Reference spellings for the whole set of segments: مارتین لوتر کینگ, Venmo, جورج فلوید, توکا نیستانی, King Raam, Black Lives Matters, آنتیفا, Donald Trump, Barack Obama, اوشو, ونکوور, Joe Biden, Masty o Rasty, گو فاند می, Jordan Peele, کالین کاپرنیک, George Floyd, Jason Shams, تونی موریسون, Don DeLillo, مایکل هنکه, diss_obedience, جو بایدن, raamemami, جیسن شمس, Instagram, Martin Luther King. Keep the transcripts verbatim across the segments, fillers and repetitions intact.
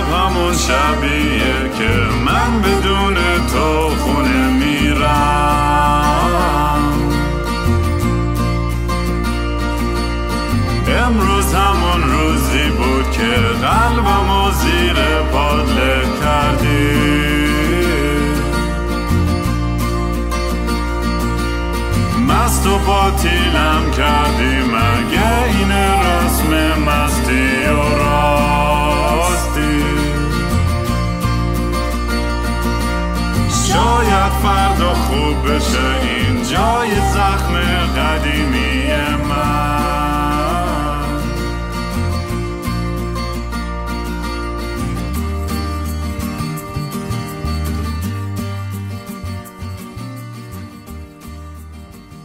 شب، همون شبیه که من بدون تو خونه میرم. امروز همون روزی بود که قلبمو زیر پات له کردی. مست و باطیلم کردی، مگه این رسم مستی و راستی؟ شاید فردا خوب بشه این جای زخم قدیمی من.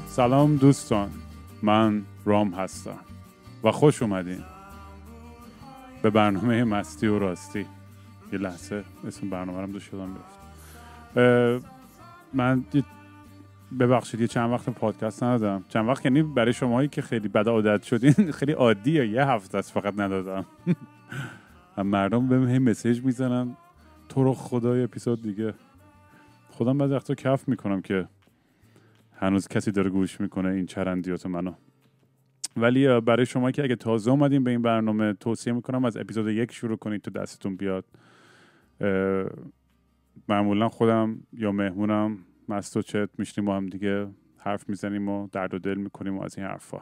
سلام دوستان، من رام هستم و خوش اومدین به برنامه مستی و راستی. یه لحظه اسم برنامه رم دوست شدم برفت. من ببخشید یه چند وقت پادکست ندادم. چند وقت یعنی برای شماهایی که خیلی بد عادت شدین خیلی عادیه، یه هفته است فقط ندادم. مردم بهم هی مسیج میزنن تو رو خدای اپیزود دیگه. خودم بعضی وقتا کف میکنم که هنوز کسی داره گوش میکنه این چرندیات منو. ولی برای شما که اگه تازه اومدین به این برنامه توصیه میکنم از اپیزود یک شروع کنید تو دستتون بیاد. معمولا خودم یا مهمونم مست و چت میشینیم با هم دیگه، حرف میزنیم و درد و دل میکنیم و از این حرفا.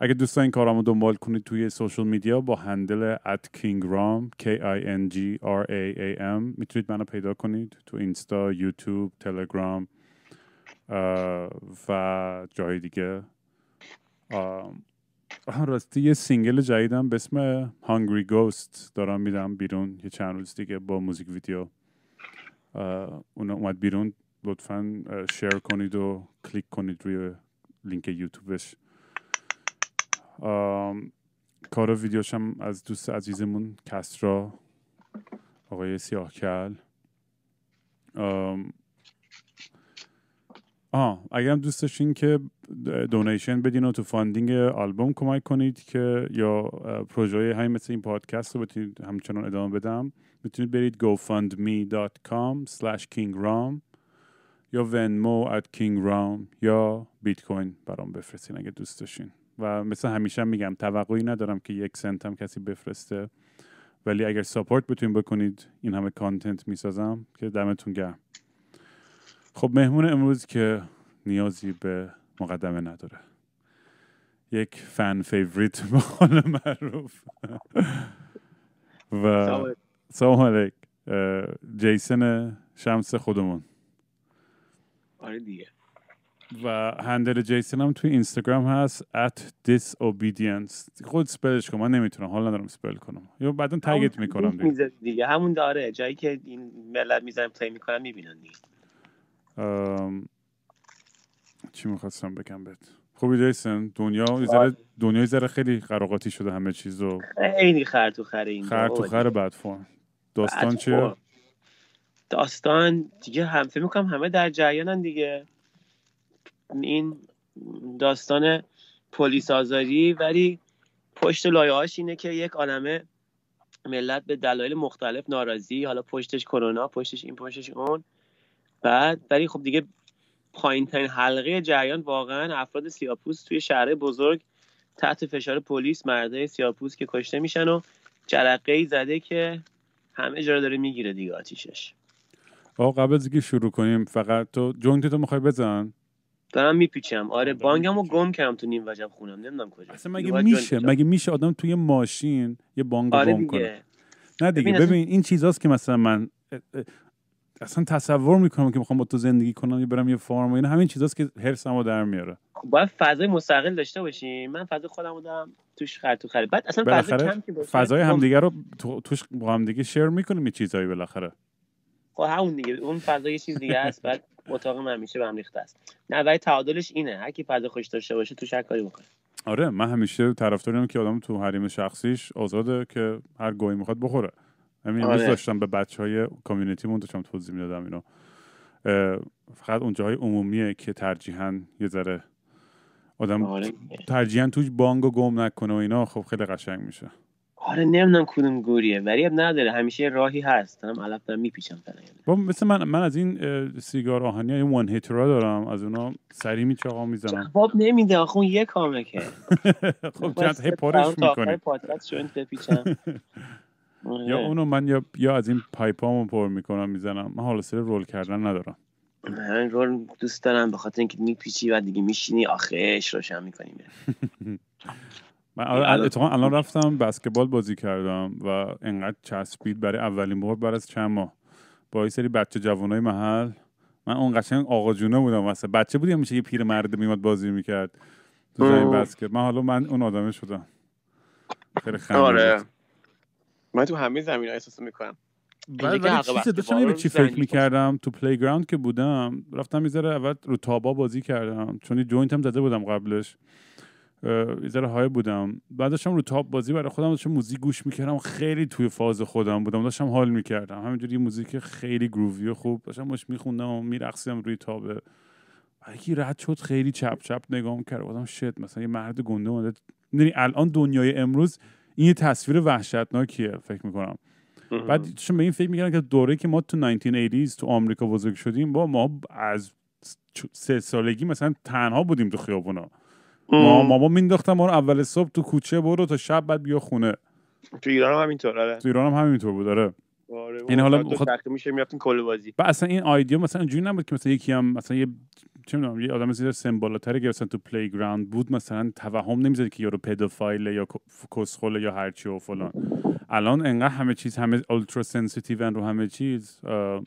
اگه دوستان این کارامو دنبال کنید توی سوشال میدیا با هندل ات کینگ رام کی آی ان جی آر ای ای ام میتونید منو پیدا کنید تو اینستا، یوتیوب، تلگرام و جای دیگه. راستی یه سینگل جدیدم به اسم Hungry Ghost دارم میدم بیرون یه چند روز دیگه با موزیک ویدیو. اون اومد بیرون، لطفاً شیر کنید و کلیک کنید روی لینک یوتیوبش. کار ویدیوشم از دوست عزیزمون کسرا، آقای سیاهکل. آها، اگه هم دوست داشتین که دونیشن بدین و تو فاندینگ آلبوم کمک کنید که یا پروژه های مثل این پادکست رو بتونید همچنان ادامه بدم، میتونید برید گو فاند می دات کام اسلش کینگ رام یا ونمو ات کینگ رام یا بیت کوین برام بفرستین اگه دوست داشتین. و مثل همیشه میگم توقعی ندارم که یک سنت هم کسی بفرسته، ولی اگر ساپورت بتونید بکنید این همه کانتنت میسازم که دمتون گرم. خب مهمون امروز که نیازی به مقدمه نداره، یک فن فیوریت به قول معروف و سلام علیک جیسن شمس خودمون. آره دیگه. و هندل جیسن هم توی اینستاگرام هست ات دیس اوبیدینس. خود سپلش کن، من نمیتونم، حالا ندارم سپل کنم، یا بعدا تگت میکنم دیگه. میزد دیگه همون داره جایی که این ملت میذارم پلی میکنم میبینن دیگه. ام... چی میخواستم بگم بهت؟ خوبی جیسن؟ دنیا ذره دنیای ذره خیلی قراقاتی شده، همه چیزو خیلی خر تو خره. این خر تو خره بعد فون داستان چیه؟ داستان دیگه هم فکر میکنم همه در جریانن دیگه، این داستان پلیس آزاری. ولی پشت لایه‌هاش اینه که یک عالمه ملت به دلایل مختلف ناراضی، حالا پشتش کرونا، پشتش این، پشتش اون. بعد ولی خب دیگه پایین ترین حلقه جریان واقعا افراد سیاه‌پوست توی شهرهای بزرگ تحت فشار پلیس، مردای سیاه‌پوست که کشته میشن و جرقه‌ای زده که همه جا داره میگیره دیگه آتیشش. آقا قبل از اینکه شروع کنیم فقط تو جونت تو میخوای بزن؟ دارم میپیچم. آره بانگمو گم کردم تو نیم وجب خونم، نمیدونم کجا. اصلا مگه میشه مگه میشه آدم توی ماشین یه بانگ آره گم کنه؟ نه دیگه. ببین, ببین این چیزاست که مثلا من اصلا تصور میکنم که میخوام با تو زندگی کنم یا برم یه فارم و این همین چیزاست که حرصمو در میاره. باید فضای مستقل داشته باشیم. من فضای خودمو دارم توش خر تو خر. بعد اصلا فضا کم که باشه فضای همدیگه رو تو... توش با همدیگه شیر میکنیم یه چیزایی بالاخره. خب همون دیگه، اون فضا یه چیز دیگه است. بعد اتاق من همیشه به هم ریخته است. نه ولی تعادلش اینه، هر کی فضا خوش داشته باشه توش هر کاری بکنه. آره من همیشه طرفدارم که آدم تو حریم شخصیش آزاده که هر گویی میخواد بخوره. همین امروز داشتم به بچهای کامیونیتی مون داشتم توضیح میدادم اینو. فقط اون جاهای عمومیه که ترجیحاً یه ذره آدم ترجیحاً توش بانگو گم نکنه و اینا، خب خیلی قشنگ میشه. آره نمیدونم کدوم گوریه ولی اب نداره، همیشه راهی هست. هم علفتم میپیچم فعلا. مثلا من من از این سیگار آهنی وان هیترا دارم، از اونا سری میچاقا میزنم. جواب نمیده آخه اون یه کامه که خب چند هی پارش میکنه. پادکست چون بپیچم. یا اونو من یا یا از این پایپامو پر میکنم میزنم. من حال سر رول کردن ندارم. من رول دوست دارم به خاطر اینکه میپیچی و دیگه میشینی آخرش روشن میکنیم. من اتفاقا الان رفتم بسکتبال بازی کردم و انقدر چسبید برای اولین بار بعد از چند ماه با یه سری بچه جوانای محل. من اون قشنگ آقا جونه بودم، واسه بچه بودم میشه یه پیرمرد میومد بازی میکرد تو زمین بسکت. من حالا من اون آدمه شدم. خیلی خنده. آره. من تو همه زمینا احساس میکنم. ولی چیزی داشتم به چی فکر میکردم تو پلی گراوند که بودم، رفتم یه ذره اول رو تابا بازی کردم چون جوینت هم زده بودم قبلش. یه ذره های بودم، بعد داشتم رو تاپ بازی برای خودم داشتم موزیک گوش میکردم، خیلی توی فاز خودم بودم، داشتم حال میکردم، همینجوری موزیک خیلی گرووی و خوب داشتم مش میخوندم و میرقصیدم روی تابه. یکی رد شد خیلی چپ چپ نگام کرد، گفتم شت مثلا یه مرد گنده اومده. یعنی الان دنیای امروز این یه تصویر وحشتناکیه فکر میکنم. بعد داشتم به این فکر میکردم که دوره که ما تو هزار و نهصد و هشتاد تو آمریکا بزرگ شدیم با ما از سه سالگی مثلا تنها بودیم تو خیابونا. ما مامان مینداختم ما رو اول صبح تو کوچه برو تا شب بعد بیا خونه. تو ایران هم همینطور. آره تو ایران هم همینطور بود. آره این حالا بخاطر تخته میشه میافتین کل بازی. بعد اصلا این ایده مثلا اینجوری نبود که مثلا یکی هم مثلا یه چه میدونم یه آدم زیر سمبالاتری که مثلا تو پلی گراوند بود مثلا توهم نمیزد که یارو پدوفایل یا کسخله یا هر چی و فلان. الان انقدر همه چیز همه اولترا سنسیتیو رو همه چیز.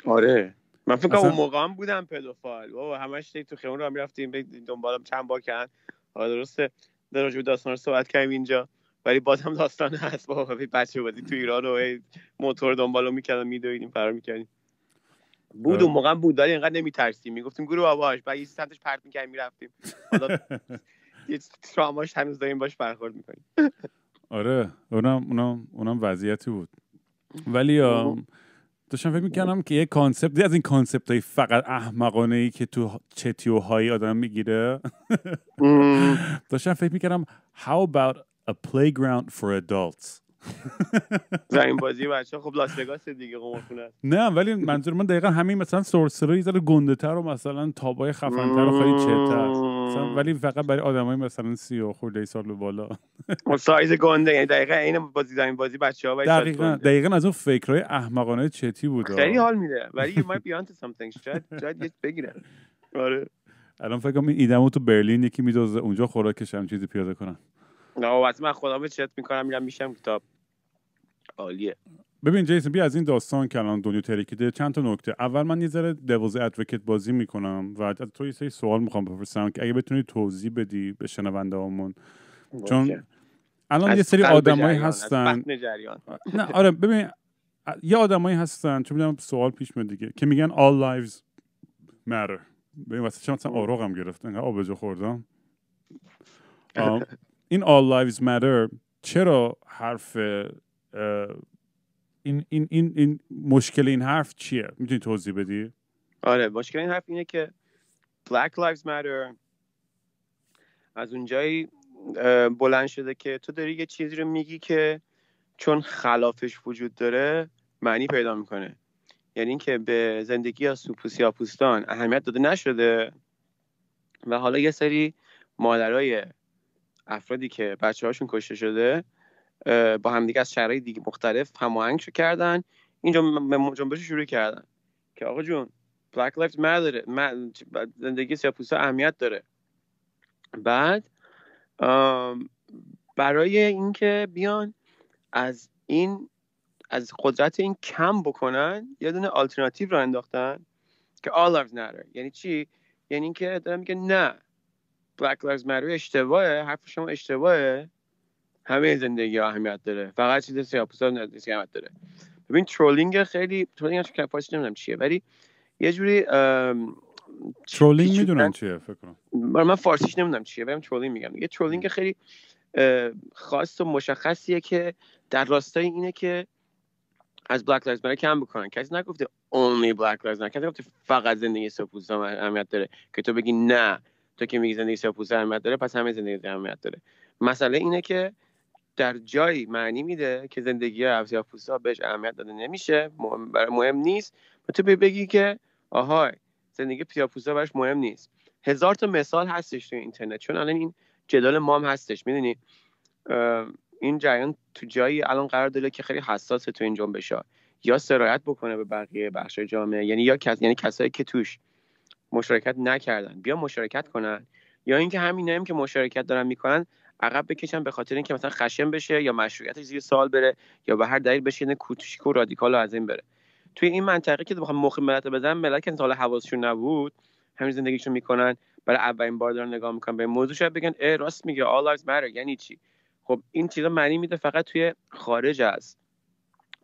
آره من فکر کنم اون موقع هم بودم پدوفایل بابا، همش تو خیابون راه میرفتیم دنبالم چند با کردن. آره درسته در رابطه داستان رو صحبت کردیم اینجا، ولی بازم داستان هست بابا. بچه بودی تو ایران و موتور دنبالو میکردن میدویدیم فرار میکردیم بود اون موقع بود، ولی اینقدر نمیترسیم میگفتیم گروه باباش بعد از سمتش پرت میکردیم میرفتیم. حالا یه تراماش هنوز داریم باش برخورد میکنیم. آره اونم اونم اونم وضعیتی بود. ولی داشتم فکر میکردم که یه کانسپت از این کانسپت های فقط احمقانه ای که تو چتیو های آدم میگیره داشتم فکر میکردم how about a playground for adults. زمین بازی بچه‌ها. خب لاس وگاس دیگه قمارخونه. نه ولی منظور من دقیقا همین مثلا سورسرای زره گنده‌تر و مثلا تابای خفن‌تر و خیلی چت‌تر مثلا، ولی فقط برای آدمای مثلا سی و خورده سال به بالا. اون سایز گنده یعنی دقیقاً این بازی زمین بازی بچه‌ها ولی دقیقاً دقیقاً از اون فکرای احمقانه چتی بود. خیلی حال میده ولی you might be onto something. شاید شاید یه بگیره. آره. الان فکر کنم این ایدمو تو برلین یکی میدوزه اونجا خوراکش هم چیزی پیاده کنن. نه واسه من خودم چت میکنم میرم میشم کتاب. عالیه. ببین جیسون بیا از این داستان که الان دنیا ترکیده چند تا نکته. اول من یه ذره دوز ادوکیت بازی میکنم و از تو یه سری سوال میخوام بپرسم که اگه بتونی توضیح بدی به شنوندهامون، چون الان یه سری آدمایی هستن نه آره ببین یه آدمایی هستن چون میگم سوال پیش میاد دیگه که میگن all lives matter. ببین واسه چند تا آروغم گرفت انقدر آبجو خوردم. این all lives matter چرا حرف این این این این مشکل این حرف چیه؟ میتونی توضیح بدی؟ آره مشکل این حرف اینه که Black Lives Matter از اونجایی بلند شده که تو داری یه چیزی رو میگی که چون خلافش وجود داره معنی پیدا میکنه، یعنی اینکه به زندگی از سیاه‌پوستان اهمیت داده نشده و حالا یه سری مادرای افرادی که بچه‌هاشون کشته شده با همدیگه از شهرهای دیگه مختلف هماهنگ شو کردن، اینجا جنبش شروع کردن که آقا جون Black Lives Matter زندگی سیاه‌پوستا اهمیت داره. بعد برای اینکه بیان از این از قدرت این کم بکنن یه دونه آلترناتیو رو انداختن که All Lives Matter. یعنی چی؟ یعنی اینکه دارن میگن نه Black Lives Matter اشتباهه، حرف شما اشتباهه، همه زندگی ها اهمیت داره، فقط چیز سیاه‌پوستا نیست اهمیت داره. ببین ترولینگ خیلی ترولینگ اش که فارسی نمیدونم چیه ولی یه جوری ترولینگ میدونم چیه فکر کنم. من فارسیش نمیدونم چیه ولی ترولینگ میگم. یه ترولینگ خیلی خاص و مشخصیه که در راستای اینه که از Black Lives Matter کم بکنن. کسی نگفته only Black Lives Matter، کسی نگفته فقط زندگی سیاه‌پوستا اهمیت داره که تو بگی نه تو که میگی زندگی سیاه‌پوستا اهمیت داره پس همه زندگی اهمیت داره. مسئله اینه که در جایی معنی میده که زندگی افسیاپوستا بهش اهمیت داده نمیشه، مهم, مهم نیست. و تو بگی که آهای زندگی سیاپوستا براش مهم نیست. هزار تا مثال هستش تو اینترنت، چون الان این جدال مام هستش، میدونی این جریان تو جایی الان قرار داره که خیلی حساسه تو این جنبش ها، یا سرایت بکنه به بقیه بخش جامعه، یعنی یا کس یعنی کسایی که توش مشارکت نکردن بیا مشارکت کنن، یا اینکه همینایی هم که مشارکت دارن میکنن عقب بکشن به خاطر اینکه مثلا خشم بشه یا مشروعیتش زیر سوال بره یا به هر دلیل بشه کوچیکو رادیکال از این بره. توی این منطقه که بخوام مخ ملت بزنم، ملت که حالا حواسشون نبود همین زندگیشون میکنن، برای اولین بار دارن نگاه میکنن به موضوع، شاید بگن ای راست میگه all lives matter یعنی چی. خب این چیزا معنی میده فقط توی خارج از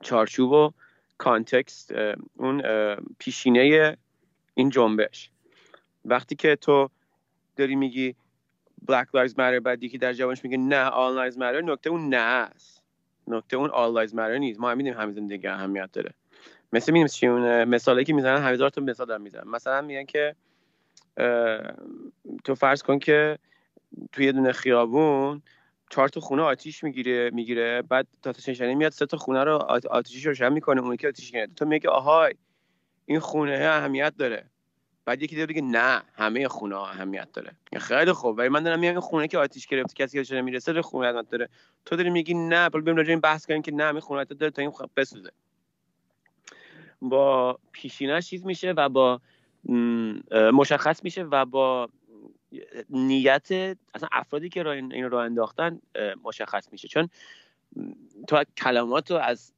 چارچوب و کانتکست اون پیشینه این جنبش. وقتی که تو داری میگی Black Lives Matter بعد یکی در جوابش میگه نه All Lives Matter، نکته اون نه است، نکته اون All Lives Matter نیست. ما میدونیم همین زندگی اهمیت داره. مثلا میدونیم چیون مثالی که میزنن هزار تا مثال دارن میزنن، مثلا میگن که تو فرض کن که توی یه دونه خیابون چهار تا خونه آتیش میگیره میگیره بعد آتش نشانی میاد سه تا خونه رو آتیش روشن میکنه، اون یکی آتیش گرفته، تو میگی آهای این خونه اهمیت داره. بعد یکی دیگه بگه نه همه خونه ها اهمیت داره. خیلی خوب، ولی من دارم میگم این خونه که آتیش گرفته کسی که نمیرسه به خونه اهمیت داره، تو داری میگی نه بل بریم راجع این بحث کنیم که نه همه خونه داره تا این بسوزه. با پیشینه چیز میشه و با مشخص میشه و با نیت اصلا افرادی که این رو انداختن مشخص میشه، چون تو کلمات رو از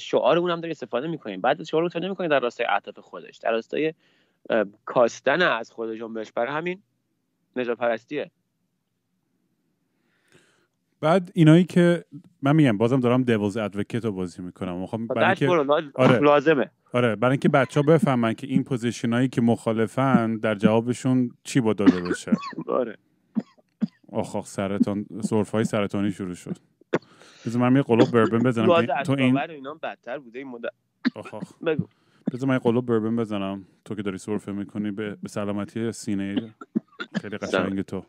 شعارمون هم داریم استفاده میکنیم، بعد از شعار رو تنظیم میکنیم در راستای عاطفه خودش، در راستای کاستن از خود جنبش، برای همین نجات پرستیه. بعد اینایی که من میگم بازم دارم دیوز ادوکیت رو بازی میکنم، میخوام برای اینکه آره لازمه آره برای اینکه بچه‌ها بفهمن که این پوزیشنایی که مخالفن در جوابشون چی با داده بشه. آره آخ آخ سرطان سرفای سرطانی شروع شد. بذار من یه قلوب بربن بزنم تو این اینا بدتر بوده این مدت. آخ آخ بگو. بذار من یه قلوب بربن بزنم تو که داری سرفه میکنی به سلامتی سینه خیلی قشنگ تو.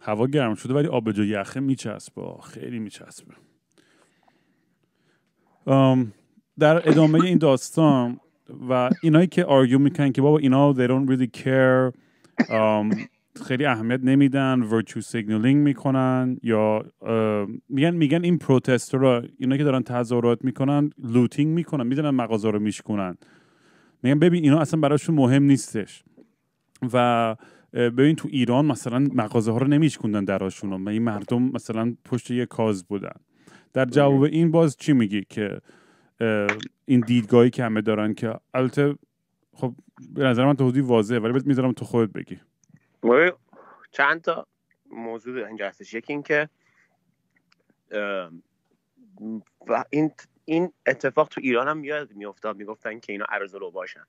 هوا گرم شده ولی آبجو یخه میچسبه، خیلی میچسبه. در ادامه این داستان و اینایی که آرگیو میکنن که بابا اینا they don't really care، خیلی اهمیت نمیدن، ورچو سیگنالینگ میکنن، یا میگن میگن این پروتسترها اینا که دارن تظاهرات میکنن لوتینگ میکنن، میدونن مغازه رو میشکنن. میگن ببین اینا اصلا براشون مهم نیستش. و ببین تو ایران مثلا مغازه ها رو نمیشکوندن دراشون، این مردم مثلا پشت یه کاز بودن. در جواب این باز چی میگی که این دیدگاهی که همه دارن که البته خب به نظر من تو حدودی واضحه ولی بهت میذارم تو خودت بگی. چند تا موضوع اینجا هستش، یکی این که این این اتفاق تو ایران هم یاد میافتاد، میگفتن که اینا ارذلو باشن،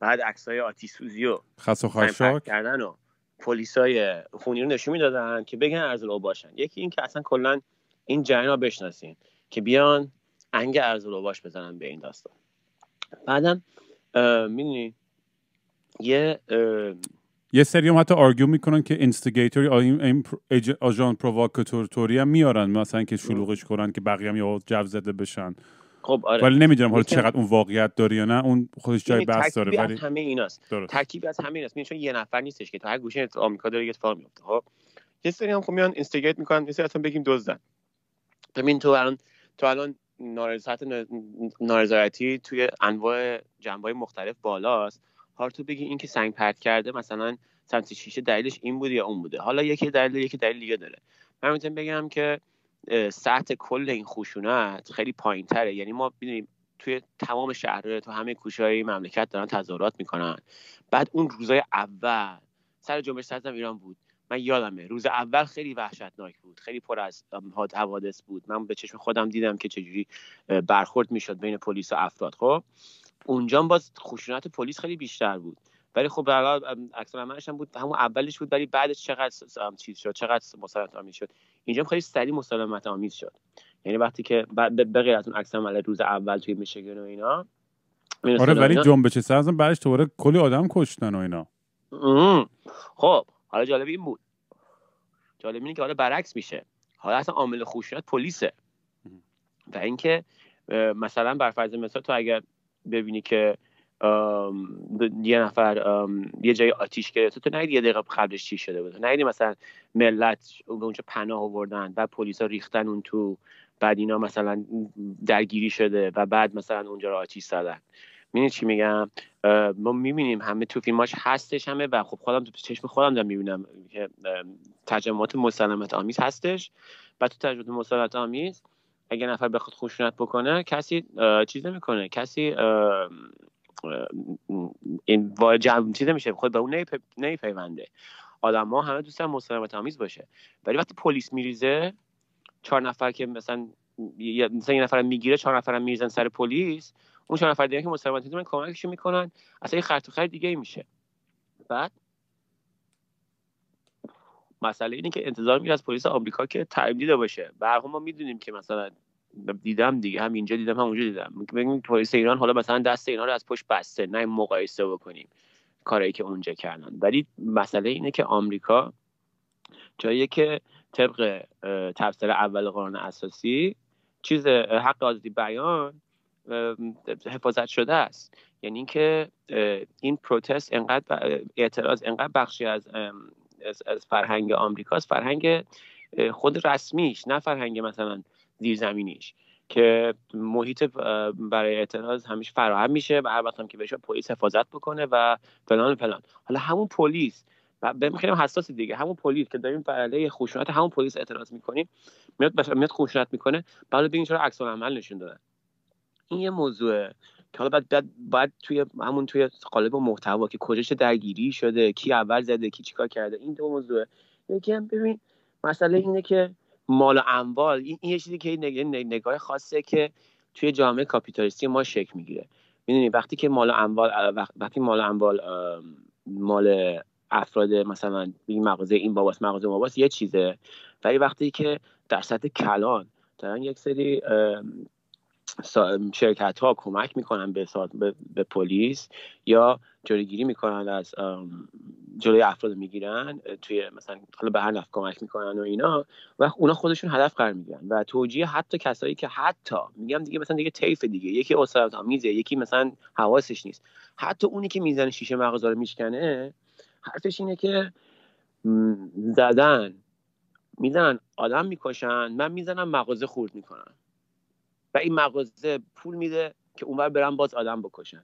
بعد عکسای آتش سوزی و خس و خاشاک کردن و پلیسای خونی رو نشون میدادن که بگن ارذلو باشن. یکی این که اصلا کلا این جریانا بشناسین که بیان انگ ارذلو باش بزنن به این داستان. بعدم میدونی یه یه سریام حتی آرگیو میکنن که اینستیگیتوری این آژان پرووکاتورتوری هم میارن مثلا که شلوغش کنن که بقیه هم یا جو زده بشن. خب آره. ولی نمیدونم حالا چقدر اون واقعیت داره یا نه، اون خودش جای بحث داره، ولی همه ایناست ترکیبی از همه ایناست، چون یه نفر نیستش که تو هر گوشه آمریکا داره یه اتفاق میفته. خب یه سری هم خب میان اینستیگیت میکنن، یه سری اصلا بگیم دزدن. ببین تو الان تو الان نارضایت نارضایتی توی انواع جنبه‌های مختلف بالاست، حالا تو بگی این که سنگ پرت کرده مثلا سمت شیشه دلیلش این بوده یا اون بوده، حالا یکی دلیل یکی دلیل دیگه داره. من میتونم بگم که سطح کل این خشونت خیلی پایین تره، یعنی ما می‌بینیم توی تمام شهرها تو همه کوچه‌های مملکت دارن تظاهرات میکنن. بعد اون روزای اول سر جنبش سازم ایران بود، من یادمه روز اول خیلی وحشتناک بود، خیلی پر از حوادث بود، من به چشم خودم دیدم که چجوری برخورد میشد بین پلیس و افراد. خب اونجا باز خشونت پلیس خیلی بیشتر بود، ولی خب عکس العملش هم بود، همون اولش بود، ولی بعدش چقدر چیز شد، چقدر مسالمت آمیز شد. اینجا هم خیلی سریع مسالمت آمیز شد، یعنی وقتی که به غیر از اون عکس العمل روز اول توی میشیگن و اینا. آره ولی جنبش سبز بعدش دوباره کلی آدم کشتن و اینا. امه. خب حالا جالب این بود، جالب اینه که حالا برعکس میشه، حالا اصلا عامل خشونت پلیسه. و اینکه مثلا بر فرض مثال تو اگر ببینی که یه نفر یه جای آتیش گرفته، تو نهیدی یه دقیقه قبلش چی شده بود، نهیدی مثلا ملت به اونجا پناه آوردن، بعد پلیسا ریختن اون تو، بعد اینا مثلا درگیری شده و بعد مثلا اونجا رو آتیش زدن. می‌بینی چی میگم؟ ما می‌بینیم همه تو فیلماش هستش همه، و خب خودم تو چشم خودم دارم می‌بینم که تجمعات مسالمت آمیز هستش. بعد تو تجمعات مسالمت آمیز اگه نفر بخواد خشونت بکنه، کسی چیز نمی‌کنه، کسی این واجب چیز نمیشه، خود به اون نمیپیونده. آدم‌ها همه دوستن مسالمت آمیز باشه، ولی وقتی پلیس میریزه چهار نفر که مثلا مثلا یه نفر میگیره، چهار نفر میریزن سر پلیس، اون چهار نفر دیگه که مسلمت میتونن کمکش میکنن، اصلا یه خرط و خرط دیگه میشه. بعد مسئله اینه که انتظار میره از پلیس آمریکا که تعیین دیده باشه. برخلاف ما میدونیم که مثلا دیدم دیگه، هم اینجا دیدم هم اونجا دیدم، میگیم پلیس ایران حالا مثلا دست اینا رو از پشت بسته، نه مقایسه بکنیم کارایی که اونجا کردن. ولی مسئله اینه که آمریکا جاییه که طبق تفسیر اول قانون اساسی چیز حق آزادی بیان حفاظت شده است. یعنی اینکه این پروتست انقدر، اعتراض انقدر بخشی از از فرهنگ آمریکاست، فرهنگ خود رسمیش، نه فرهنگ مثلا زیرزمینیش، که محیط برای اعتراض همیشه فراهم میشه و هر وقت هم که بشه پلیس حفاظت بکنه و فلان فلان. حالا همون پلیس ببین خیلی حساس دیگه، همون پلیس که داریم علیه خشونت همون پلیس اعتراض میکنیم، میاد میاد خشونت میکنه، بعد ببین چرا عکس العمل نشون دادن. این یه موضوعه که حالا بعد بعد بعد توی همون توی قالب محتوا که کجاش درگیری شده، کی اول زده، کی چیکار کرده، این دو موضوعه. یکی هم ببین مسئله اینه که مال و اموال، این یه چیزی که نگاه خاصه که توی جامعه کاپیتالیستی ما شکل میگیره. میدونی وقتی که مال و اموال، وقتی مال و اموال مال افراد مثلا این مغازه این باباست، مغازه باباست، یه چیزه، ولی وقتی که در سطح کلان دارن یک سری شرکت ها کمک میکنن به به, به پلیس یا جلوگیری میکنن از جلوی افراد میگیرن توی مثلا حالا به هر نفع کمک میکنن و اینا، و اونا خودشون هدف قرار میگیرن و توجیه حتی کسایی که حتی میگم دیگه مثلا دیگه طیف دیگه، یکی اسارت آمیزه، یکی مثلا حواسش نیست، حتی اونی که میزنه شیشه مغازه رو میشکنه، حرفش اینه که زدن میزنن آدم میکشن، من میزنم مغازه خورد میکنن و این مغازه پول میده که اونور برن باز آدم بکشن.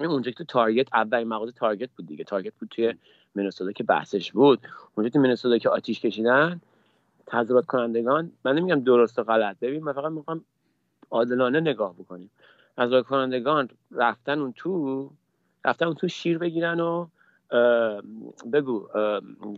اونجا که تو تارگت، اول مغازه تارگت بود دیگه، تارگت بود توی منیسوتا که بحثش بود، اونجا تو منیسوتا که آتیش کشیدن تظاهرات کنندگان، من نمیگم درست و غلط، ببین من فقط میخوام عادلانه نگاه بکنیم، تظاهرات کنندگان رفتن اون تو، رفتن اون تو شیر بگیرن و بگو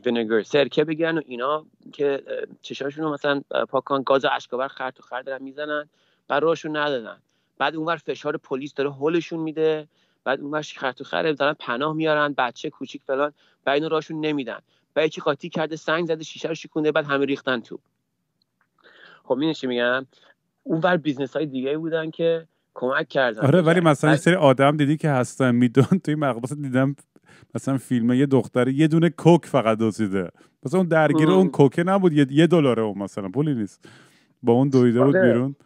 وینگر سرکه بگیرن و اینا که چشاشون رو مثلا پاکان گاز و اشکاور خرد و خرد دارن میزنن، بعد راهشون ندادن، بعد اونور فشار پلیس داره هولشون میده، بعد اونور خرد و خرد دارن پناه میارن، بچه کوچیک فلان، بعد اینا راهشون نمیدن، بعد یکی قاطی کرده سنگ زده شیشه رو شکونده، بعد همه ریختن تو. خب این چی میگم، اونور بیزنس های دیگه بودن که کمک کردن. آره ولی مثلا یه سری آدم دیدی که هستن میدون توی مغازه، دیدم مثلا فیلمه یه دختره یه دونه کوک فقط دوسیده، مثلا اون درگیر اون کوکه نبود، یه دلاره اون مثلا پولی نیست، با اون دویده بود بیرون.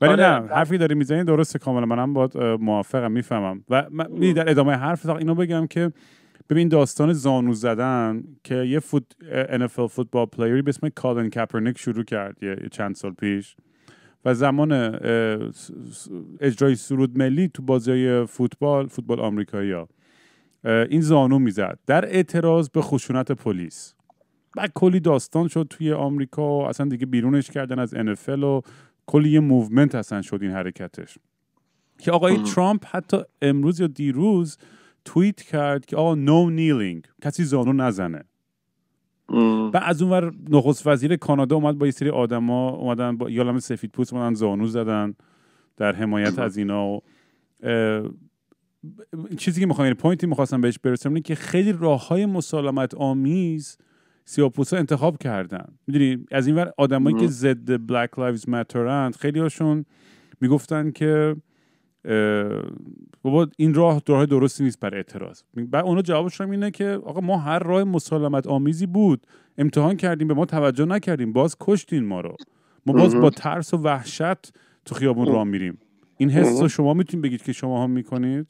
ولی آره، نه حرفی داری میزنی درسته کاملا، منم باهات موافقم، میفهمم. و من در ادامه حرف اینو بگم که ببین داستان زانو زدن که یه فوت ان اف ال فوتبال پلیری به اسم کالین کاپرنیک شروع کرد یه چند سال پیش، و زمان اجرای سرود ملی تو بازی‌های فوتبال فوتبال آمریکایی‌ها این زانو میزد در اعتراض به خشونت پلیس. بعد کلی داستان شد توی آمریکا و اصلا دیگه بیرونش کردن از ان اف ال و کلی یه موومنت اصلا شد این حرکتش. که آقای ترامپ حتی امروز یا دیروز توییت کرد که آقا نو نیلینگ، کسی زانو نزنه. بعد از اونور نخست وزیر کانادا اومد با یه سری آدما اومدن با یالم سفیدپوست اومدن زانو زدن در حمایت از اینا. و چیزی که میخوام، یعنی پوینتی میخواستم بهش برسم اینه که خیلی راههای مسالمت آمیز سیاه‌پوستا انتخاب کردن. میدونی از این ور آدمایی که ضد بلک لایوز ماترند خیلی هاشون میگفتن که بابا این راه راه درستی نیست برای اعتراض. بعد اونا جوابشون اینه که آقا ما هر راه مسالمت آمیزی بود امتحان کردیم، به ما توجه نکردیم، باز کشتین ما رو، ما باز با ترس و وحشت تو خیابون راه میریم. این حس رو شما میتونید بگید که شما هم میکنید؟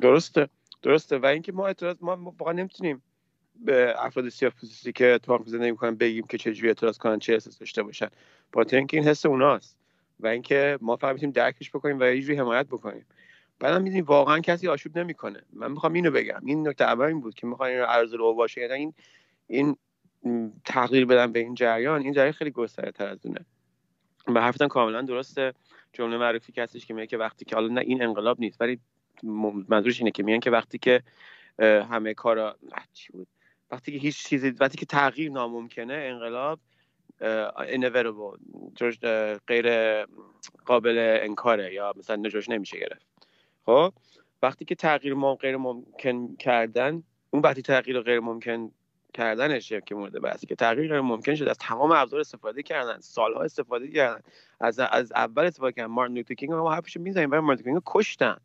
درسته درسته. و اینکه ما اعتراض ما واقعا نمیتونیم به افراد سیاه‌پوستی که تو هم زندگی میکنن بگیم که چجوری اعتراض کنن، چه احساس داشته باشن، با اینکه این حس اوناست و اینکه ما فقط میتونیم درکش بکنیم و یه جوری حمایت بکنیم. بعدم می‌بینیم واقعا کسی آشوب نمی‌کنه. من می‌خوام اینو بگم، این نکته اول این بود که می‌خوام اینو عرض باشه، یعنی این این تغییر بدم به این جریان، این جریان خیلی گسترده‌تر از اونه. به حرفتون کاملا درسته. جمله معروفی که هستش که میگه که وقتی که حالا این انقلاب نیست، ولی منظورش اینه که میگن که وقتی که همه کارا چی بود، وقتی که هیچ چیزی، وقتی که تغییر ناممکنه، انقلاب inevitable، جوش غیر قابل انکاره یا مثلا نجوش نمیشه گرفت. خب وقتی که تغییر ما غیر ممکن کردن، اون وقتی تغییر غیر ممکن کردنشه که مورد بحثه، که تغییر غیر ممکن شد، از تمام ابزار استفاده کردن، سالها استفاده کردن، از از اول استفاده کردن. مارتین لوتر کینگ ما حرفش میزنیم ولی مارتین لوتر کینگ کشتن،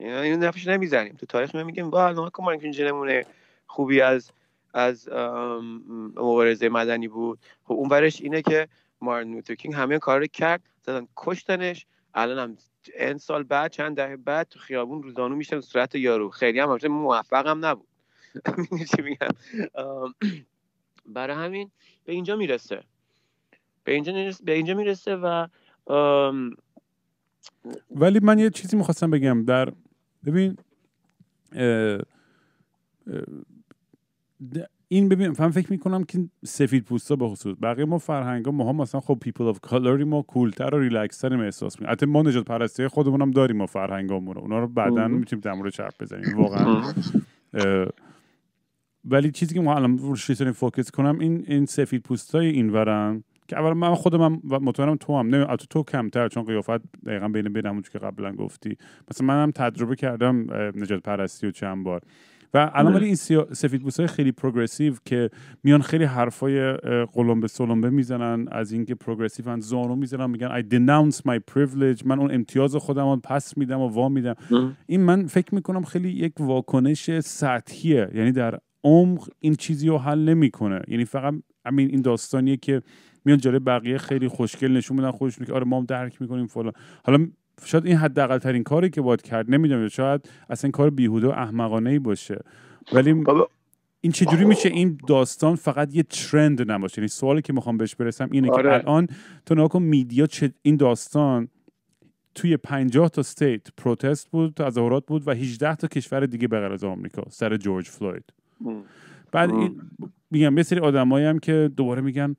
یعنی اینو حرفش نمیزنیم تو تاریخ، میگیم وا نه که مارتین لوتر نمونه خوبی از از مبارزه مدنی بود. خب اون ورش اینه که مارتین لوتر کینگ همه کارو کرد، زدن کشتنش، الان هم این سال بعد چند دهه بعد تو خیابون روزانو میشن صورت یارو، خیلی هم البته موفق هم نبود. همین چی میگم، برای همین به اینجا میرسه، به اینجا میرسه، به اینجا میرسه. و ولی من یه چیزی میخواستم بگم، در ببین اه... اه... این ببین من فکر میکنم که سفیدپوستا به خصوص، بقیه ما فرهنگا ما هم مثلا خب پیپل اف کالر ما کولتر و ریلکس‌تر احساس می‌کنیم. البته ما نجات پرستی خودمون هم داریم، ما فرهنگامون رو اونا رو بعداً میتونیم در مورد چرپ بزنیم واقعا. ولی چیزی که ما الان روش می‌تونیم فوکس کنم این این سفیدپوستای اینورن که اول من خودم هم مطمئنم تو هم نه، تو تو کمتر چون قیافت دقیقاً بین بین همون که قبلا گفتی. مثلا من هم تجربه کردم نجات پرستی رو چند بار و الان ولی این سفیدپوستای خیلی پروگرسیو که میان خیلی حرفای قلمبه سلمبه میزنن، از اینکه پروگرسیو ان زانو میزنن، میگن I denounce my privilege، من اون امتیاز خودمو پس میدم و وا میدم. این من فکر میکنم خیلی یک واکنش سطحیه، یعنی در عمق این چیزی رو حل نمیکنه. یعنی فقط همین این داستانیه که میان جلوی بقیه خیلی خوشگل نشون میدن خودشون که آره ما هم درک میکنیم فلان. حالا شاید این حداقل ترین کاری که باید کرد، نمیدونم، شاید اصلا کار بیهوده و احمقانه ای باشه. ولی این چجوری میشه این داستان فقط یه ترند نباشه؟ یعنی سوالی که میخوام بهش برسم اینه آره. که الان تو ناکو میدیا چه این داستان توی پنجاه تا استیت پروتست بود، تظاهرات بود و هجده تا کشور دیگه به غیر از آمریکا سر جورج فلوید. بعد این میگم یه سری آدمایی هم که دوباره میگن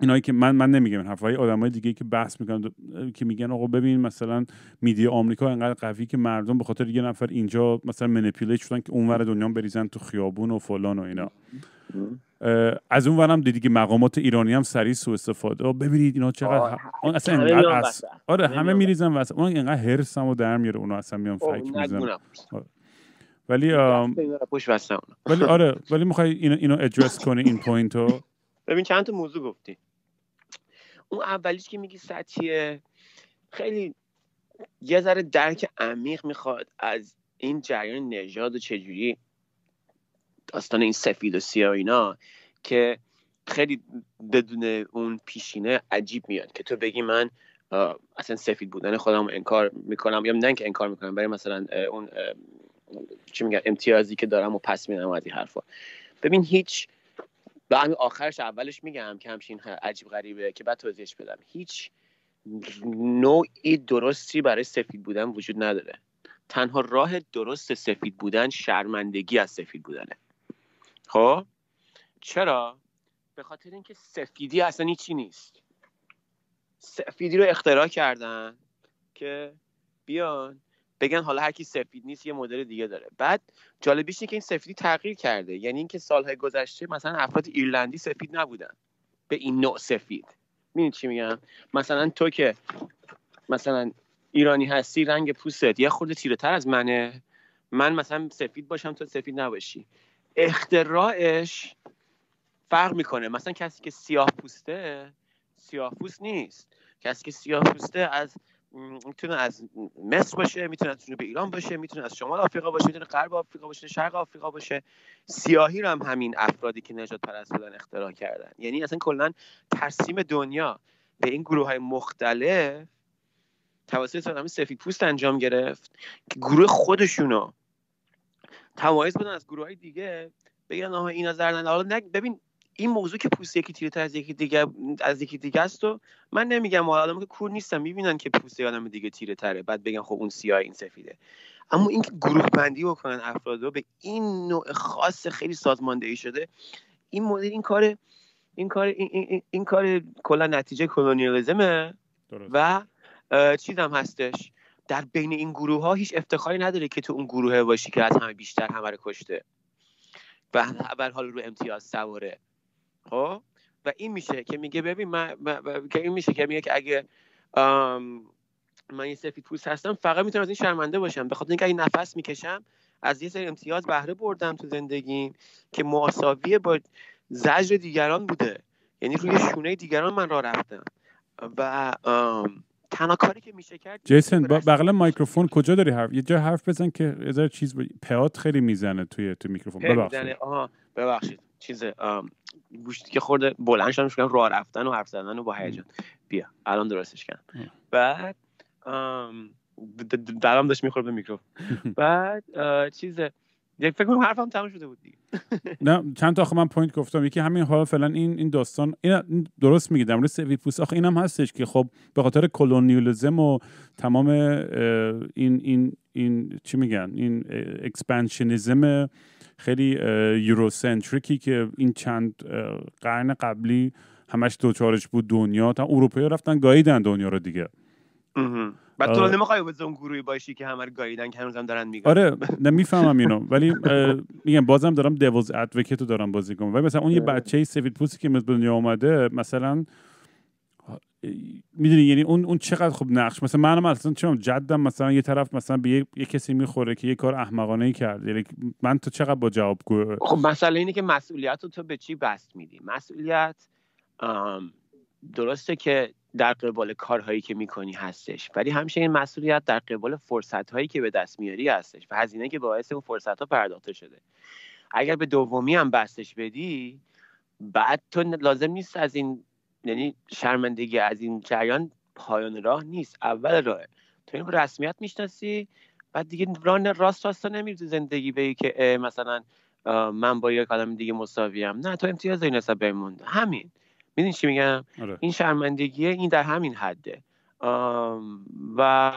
اینایی که من من نمیگم، این حرفای آدمای دیگه که بحث میکنن که میگن آقا ببین مثلا میدیا آمریکا انقدر قوی که مردم به خاطر یه نفر اینجا مثلا منیپوله شدن که اونور دنیا بریزن تو خیابون و فلان و اینا. از اون ورم دیدی که مقامات ایرانی هم سریع سوء استفاده، ببینید اینا چقدر اون اصلا انقدر اص... آره همه میریزن واسه اون، انقدر حرصمو در میاره، اونا اصلا میان فک میزنن. ولی پوش واسه اون ولی آره ولی میخوای اینو اینو ادرس کنی این پوینتو. ببین چند تا موضوع گفتی، اون اولیش که میگی سطحیه، خیلی یه ذره درک عمیق میخواد از این جریان نژاد و چجوری داستان این سفید و سیاه اینا که خیلی بدون اون پیشینه عجیب میاد که تو بگی من اصلا سفید بودن خودم انکار میکنم، یا نه که انکار میکنم، برای مثلا اون چی میگن امتیازی که دارم و پس میدم از این حرفا. ببین هیچ و همین آخرش اولش میگم که همچین عجیب غریبه که بعد توضیحش بدم، هیچ نوعی درستی برای سفید بودن وجود نداره. تنها راه درست سفید بودن شرمندگی از سفید بودنه. خب چرا؟ به خاطر اینکه سفیدی اصلا هیچی نیست. سفیدی رو اختراع کردن که بیان بگن حالا هر کی سفید نیست یه مدل دیگه داره. بعد جالبیش اینه که این سفیدی تغییر کرده، یعنی اینکه سالهای گذشته مثلا افراد ایرلندی سفید نبودن به این نوع سفید. می‌بینی چی میگم؟ مثلا تو که مثلا ایرانی هستی، رنگ پوستت یه خورده تیره‌تر از منه، من مثلا سفید باشم تو سفید نباشی، اختراعش فرق میکنه. مثلا کسی که سیاه پوسته سیاه پوست نیست، کسی که سیاه پوسته از میتونه از مصر باشه، میتونه از جنوب ایران باشه، میتونه از شمال آفریقا باشه، میتونه غرب آفریقا باشه، شرق آفریقا باشه. سیاهی رو هم همین افرادی که نجات پرست بودن اختراع کردن. یعنی اصلا کلا ترسیم دنیا به این گروه‌های مختلف توسط همین سفیدپوست انجام گرفت که گروه خودشونو تمایز بدن از گروه‌های دیگه، بگن آها اینا زردن. حالا ببین این موضوع که پوست یکی تیره تر از یکی دیگه از یکی دیگه است و من نمیگم آدم که کور نیستم میبینن که پوست آدم دیگه تیره تره بعد بگن خب اون سیاه این سفیده. اما اینکه گروه بندی بکنن افراد رو به این نوع خاص خیلی سازماندهی شده، این مدل این کار این کار این, این, این کار کلا نتیجه کلونیالیسمه و چیز هم هستش. در بین این گروه ها هیچ افتخاری نداره که تو اون گروه باشی که از همه بیشتر همه رو کشته و بر حال رو امتیاز سواره. خب و این میشه که میگه ببین من که این میشه که میگه که اگه من یه سفید پوست هستم فقط میتونم از این شرمنده باشم، بخاطر اینکه اگه نفس میکشم از یه سری امتیاز بهره بردم تو زندگیم که مساویه با زجر دیگران بوده، یعنی روی شونه دیگران من راه رفتم. و تنها کاری که میشه کرد جیسون بغل میکروفون کجا داری حرف یه جا حرف بزن که هزار چیز ب... پیات خیلی میزنه توی تو میکروفون. ببخشید آها ببخشید چیز گوشتی که خورده بلند شدم شدم راه رفتن و حرف زدن و با هیجان بیا الان درستش کنم. بعد دلم داشت میخورد به میکروفون. بعد چیز یک فکر کنم حرفم تموم شده بود دیگه. نه چند تا آخه من پوینت گفتم، یکی همین حالا فعلا این این داستان این درست میگه در مورد سفید پوست. آخه اینم هستش که خب به خاطر کلونیالیسم و تمام این این این چی میگن این اکسپنشنیسم خیلی یوروسنتریکی که این چند قرن قبلی همش دوچارش بود دنیا، تا اروپایی رفتن گاییدن دنیا رو دیگه. بعد تو نمیخوای به اون گروهی باشی که همه رو گاییدن که هنوزم دارن میگن. آره نمیفهمم اینو، ولی میگم بازم دارم دیوز ادوکیت رو دارم بازی کنم. ولی مثلا اون یه بچه‌ی سفیدپوستی که مثلا دنیا اومده مثلا میدونی یعنی اون اون چقدر خوب نقش مثلا منم اصلا چم جدم مثلا یه طرف مثلا به یه, یه کسی میخوره که یه کار احمقانه ای کرد، یعنی من تو چقدر با جوابگو. خب مسئله اینه که مسئولیت رو تو به چی بست میدی؟ مسئولیت درسته که در قبال کارهایی که میکنی هستش، ولی همچنین مسئولیت در قبال فرصت‌هایی که به دست میاری هستش و هزینه که باعث اون فرصت‌ها پرداخته شده. اگر به دومی هم بستش بدی بعد تو لازم نیست از این، یعنی شرمندگی از این جریان پایان راه نیست، اول راهه. تو این رسمیت میشناسی بعد دیگه ران راست راستا نمیری تو زندگی بگی که مثلا من با یک آدم دیگه مساویم، نه تو امتیاز این حساب بمون. همین میدونی چی میگم؟ آره. این شرمندگیه، این در همین حده. و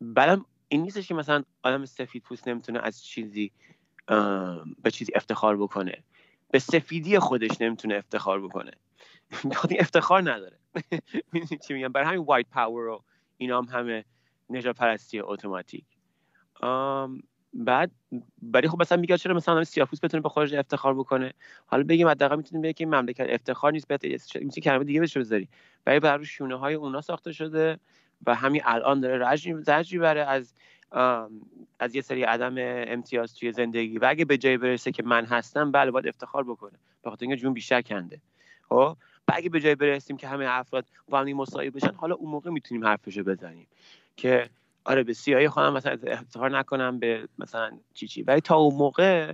بعدم این نیستش که مثلا آدم سفید پوست نمیتونه از چیزی به چیزی افتخار بکنه، به سفیدی خودش نمیتونه افتخار بکنه، خود افتخار نداره. میدونی چی میگم؟ برای همین وایت پاور و اینا هم همه نژاد پرستی اتوماتیک. بعد برای خب مثلا میگه چرا مثلا سیاه‌پوست بتونه به خودش افتخار بکنه؟ حالا بگیم حداقل میتونیم بگیم که این مملکت افتخار نیست، میتونیم کلمه دیگه بهش بذاری، برای بر روی شونه های اونا ساخته شده و همین الان داره رژیم زجری بره از از یه سری عدم امتیاز توی زندگی. و اگه به جای برسه که من هستم، بله باید افتخار بکنه بخاطر اینکه جون بیشتر کنده. خب اگه به جای برسیم که همه افراد با هم مساوی بشن، حالا اون موقع میتونیم حرفشو بزنیم که آره به سیاهی خودم مثلا افتخار نکنم، به مثلا چی چی. ولی تا اون موقع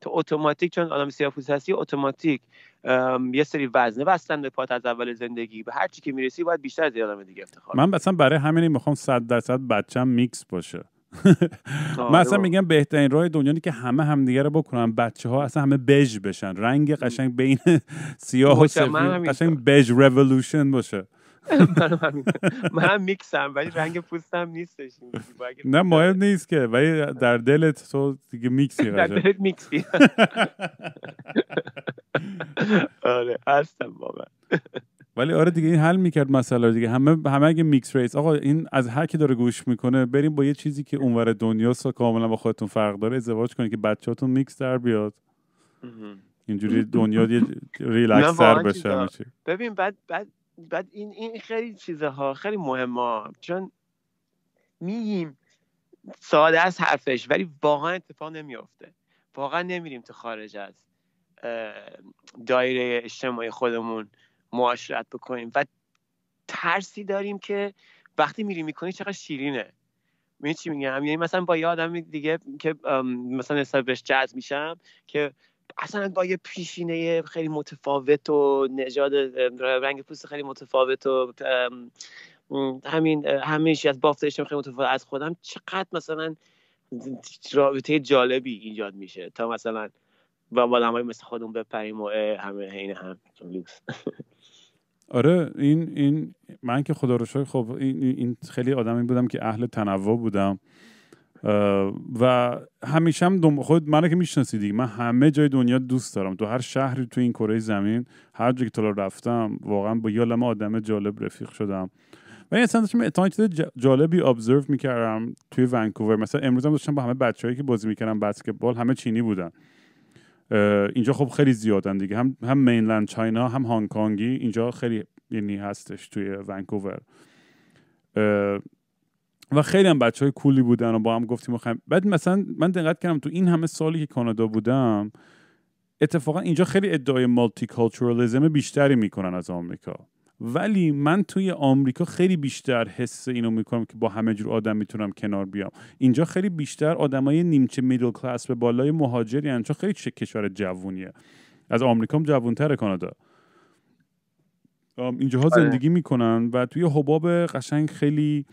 تو اتوماتیک چون آدم سیاه‌پوست هستی، اتوماتیک یه سری وزنه وصلن به پات از اول زندگی، به هر چی که میرسی باید بیشتر از آدم دیگه افتخار. من مثلا برای همین میخوام صد درصد بچه‌م میکس باشه. من اصلا میگم بهترین راه دنیایی که همه همدیگه رو بکنن، بچه‌ها اصلا همه بژ بشن، رنگ قشنگ بین سیاه و سفید قشنگ بژ رولوشن باشه. من میکسم ولی رنگ پوستم نیستش. نه مهم نیست که، ولی در دلت تو دیگه میکسی. در دلت میکسی. آره هستم واقعا. ولی آره دیگه این حل میکرد مسئله دیگه. همه همه اگه میکس ریس، آقا این از هر کی داره گوش میکنه بریم با یه چیزی که اونور دنیا سا کاملا با خودتون فرق داره ازدواج کنید که بچه‌هاتون میکس در بیاد. اینجوری دنیا یه ریلکس تر بشه. ببین بعد بعد بعد این این خیلی چیزها خیلی مهمه، چون میگیم ساده است حرفش ولی واقعا اتفاق نمیفته. واقعا نمیریم تو خارج از دایره اجتماعی خودمون معاشرت بکنیم و ترسی داریم که وقتی میری میکنی چقدر شیرینه. می‌بینی چی میگم؟ یعنی مثلا با یه آدم دیگه که مثلا حساب بهش جذب میشم که اصلا با یه پیشینه خیلی متفاوت و نژاد رنگ پوست خیلی متفاوت و همین همیشه از بافت اجتماعی خیلی متفاوت از خودم، چقدر مثلا رابطه جالبی ایجاد میشه تا مثلا با آدمای مثل خودمون بپریم و همه عین هم لوکس. آره این این من که خدا رو شکر خب این, این خیلی آدمی بودم که اهل تنوع بودم و همیشه هم دم خود منو که میشناسیدی، من همه جای دنیا دوست دارم، تو هر شهری تو این کره زمین هر جایی که تا رفتم واقعا با یه عالمه آدم جالب رفیق شدم. و این اصلا داشتم اتفاقی چیز جالبی ابزرو میکردم توی ونکوور. مثلا امروز هم داشتم با همه بچه‌هایی که بازی میکردم بسکتبال، همه چینی بودن. اینجا خب خیلی زیادن دیگه، هم هم مینلند چاینا هم هنگ کنگی اینجا خیلی یعنی هستش توی ونکوور. و خیلی هم بچهای کولی بودن و با هم گفتیم و خیلی. بعد مثلا من دقت کردم تو این همه سالی که کانادا بودم اتفاقا اینجا خیلی ادعای مالتی کالچورالیسم بیشتری میکنن از آمریکا، ولی من توی آمریکا خیلی بیشتر حس اینو میکنم که با همه جور آدم میتونم کنار بیام. اینجا خیلی بیشتر آدمای نیمچه میدل کلاس به بالای مهاجرین، چون خیلی کشور جوونیه، از آمریکا هم جوونتر کانادا. اینجاها زندگی میکنن و توی حباب قشنگ خیلی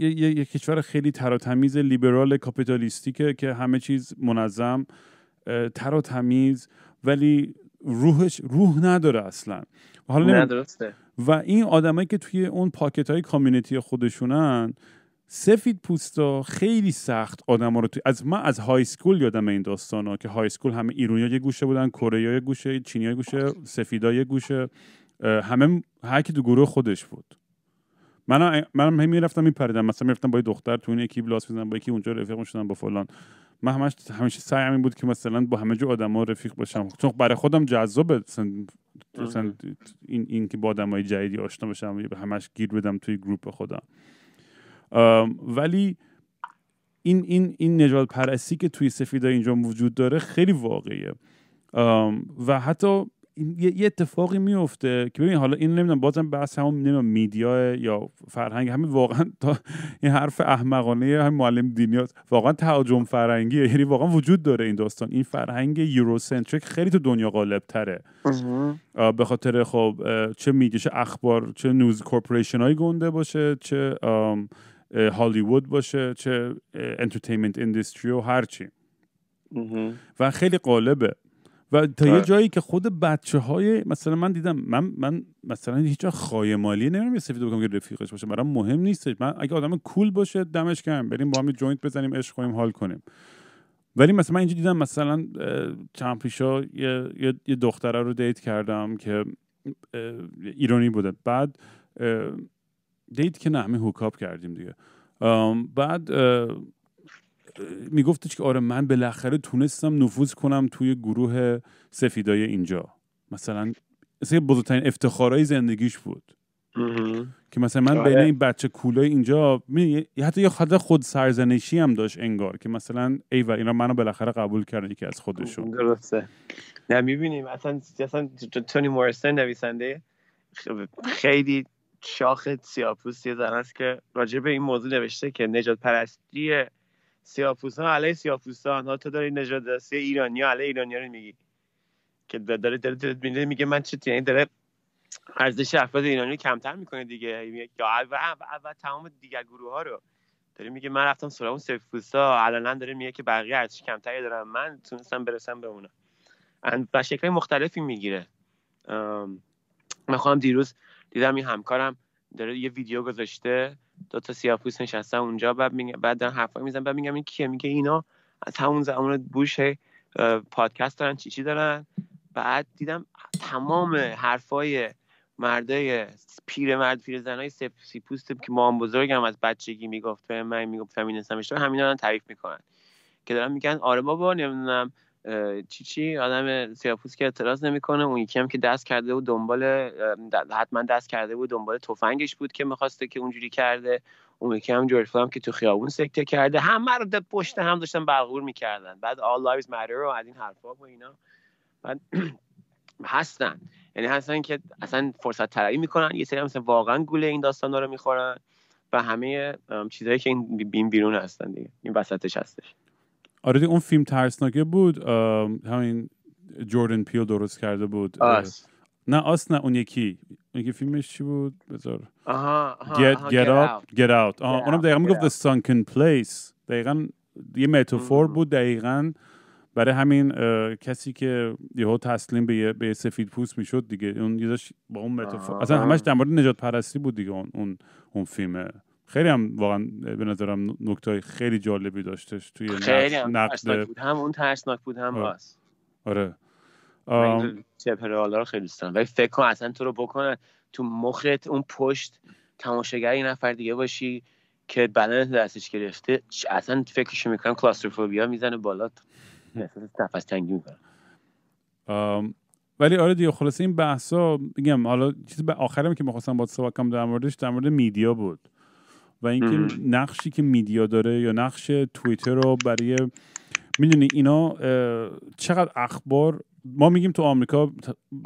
یک کشور خیلی تر و تمیز لیبرال کاپیتالیستیکه که همه چیز منظم تر و تمیز، ولی روحش روح نداره اصلا. حالا درسته. و این آدمایی که توی اون پاکت‌های کامیونیتی خودشونن، سفید پوستا خیلی سخت آدما رو توی... از من از های اسکول یادم این داستانا که های اسکول همه ایرانی‌ها یه گوشه بودن، کره‌ها یه گوشه، چینی‌ها یه گوشه، سفیدا یه گوشه، همه هر کی تو گروه خودش بود. من منم همین رفتم میپریدم، مثلا میرفتم با یه دختر تو این اکی بلاس می‌زدم، با یکی اونجا رفیق شدم، با فلان. من همش همیشه سعی همین بود که مثلا با همه جور آدما رفیق باشم، چون برای خودم جذابه مثلا این این که با آدمای جدیدی آشنا بشم، همش گیر بدم توی گروپ خودم. ولی این این این نژاد پرستی که توی سفیدا اینجا وجود داره خیلی واقعیه و حتی یه اتفاقی میفته که ببین حالا اینو نمیدونم بازم بحث همون نمیدونم میدیا یا فرهنگ، همین واقعا تا این حرف احمقانه همین معلم دینیات واقعا تهاجم فرهنگیه، یعنی واقعا وجود داره این داستان. این فرهنگ یوروسنتریک خیلی تو دنیا غالب تره به خاطر خب چه میدیش اخبار، چه نیوز کورپوریشن های گنده باشه، چه هالیوود باشه، چه انترتینمنت اندستری و هر چی، و خیلی غالبه و تا یه جایی که خود بچه‌های مثلا من دیدم من من مثلا هیچ جا خایمالی نمیرم یه سفید بگم که رفیقش باشه، برام مهم نیستش. من اگه آدم کول باشه دمش گرم، بریم با هم جوینت بزنیم، عشق کنیم، حال کنیم. ولی مثلا من اینجا دیدم مثلا چند پیشا یه یه, یه دختره رو دیت کردم که ایرانی بوده، بعد دیت که نه همین هوکاپ کردیم دیگه، بعد میگفتش که آره من بالاخره تونستم نفوذ کنم توی گروه سفیدای اینجا. مثلا مثلا بزرگترین افتخارای زندگیش بود که مثلا من بین این بچه کولای اینجا می... حتی یه خود خود سرزنشی هم داشت انگار که مثلا ایول اینا منو بالاخره قبول کردن یکی از خودشون. درسته. نه میبینیم اصلا اصلا تونی موریسون نویسنده خیلی شاخ سیاه‌پوستی زناست که راجع به این موضوع نوشته که نجات پرستی سیاه‌پوستان علیه سیاه‌پوستان، ها تو داری نژاد دستی ایرانی ها علیه ایرانی ها رو میگی که داره داره داره میگه من چه یعنی داره ارزش افراد ایرانی رو کمتر میکنه دیگه، میگه یا اول اول تمام دیگر گروه ها رو داره میگه من رفتم سراغ اون سیاه‌پوستا، الان داره میگه که بقیه ارزش کمتری دارن، من تونستم برسم به اونا. و شکل مختلفی میگیره. من خودم دیروز دیدم این همکارم داره یه ویدیو گذاشته، دو تا سیاه‌پوست نشستن اونجا، بعد میگه بعد دارن حرفا میزنن، بعد میگم این کیه، میگه اینا از همون زمان بوش پادکست دارن چی چی دارن. بعد دیدم تمام حرفای مردای پیرمرد پیرزنای سیاه‌پوست که مام بزرگم از بچگی میگفت به من میگفت فمینیسم اشتباه، همینا دارن تعریف میکنن که دارن میگن آره بابا نمیدونم چی چی، آدم سیاه‌پوست که اعتراض نمیکنه، اون یکی هم که دست کرده و دنبال حتما دست کرده بود دنبال تفنگش بود که میخواسته که اونجوری کرده، اون یکی هم جورج فلام که تو خیابون سکته کرده، همه رو در پشت هم داشتن بلغور میکردن، بعد All Lives Matter و از این حرفا و اینا. بعد هستن یعنی هستن که اصلا فرصت طلبی میکنن، یه سری مثلا واقعا گوله این داستانا رو میخورن و همه چیزایی که این بیرون هستن دیگه، این وسطش هستش. آره اون فیلم ترسناکه بود، همین جوردن پیل درست کرده بود. آس. نه آس نه اون یکی اون یکی فیلمش چی بود؟ بذار آها get get up get out. آها اونم دقیقاً میگفت the sunken place، دقیقاً یه متافور بود دقیقاً برای همین کسی که یهو تسلیم به یه به سفیدپوست میشد دیگه. اون یادش با اون متافور اصلا همش در مورد نجات پرستی بود دیگه. اون اون اون فیلمه خیلی هم واقعا به نظرم نکته‌های خیلی جالبی داشتش توی نقد بود، هم اون ترسناک بود هم آس. آره من چپرالا رو خیلی دوست دارم، ولی فکر کن اصلا تو رو بکنن تو مخت اون پشت تماشاگر یه نفر دیگه باشی که بدنت دستش گرفته، اصلا فکرش میکنم کلاستروفوبیا میزنه بالا، نفس تنگی میکنم. ولی آره دیگه خلاصه این بحثا میگم حالا چیز آخرم که میخواستم باهات صحبت کنم در موردش در مورد میدیا بود و اینکه نقشی که میدیا داره یا نقش توییتر رو برای میدونی اینا چقدر اخبار ما میگیم تو آمریکا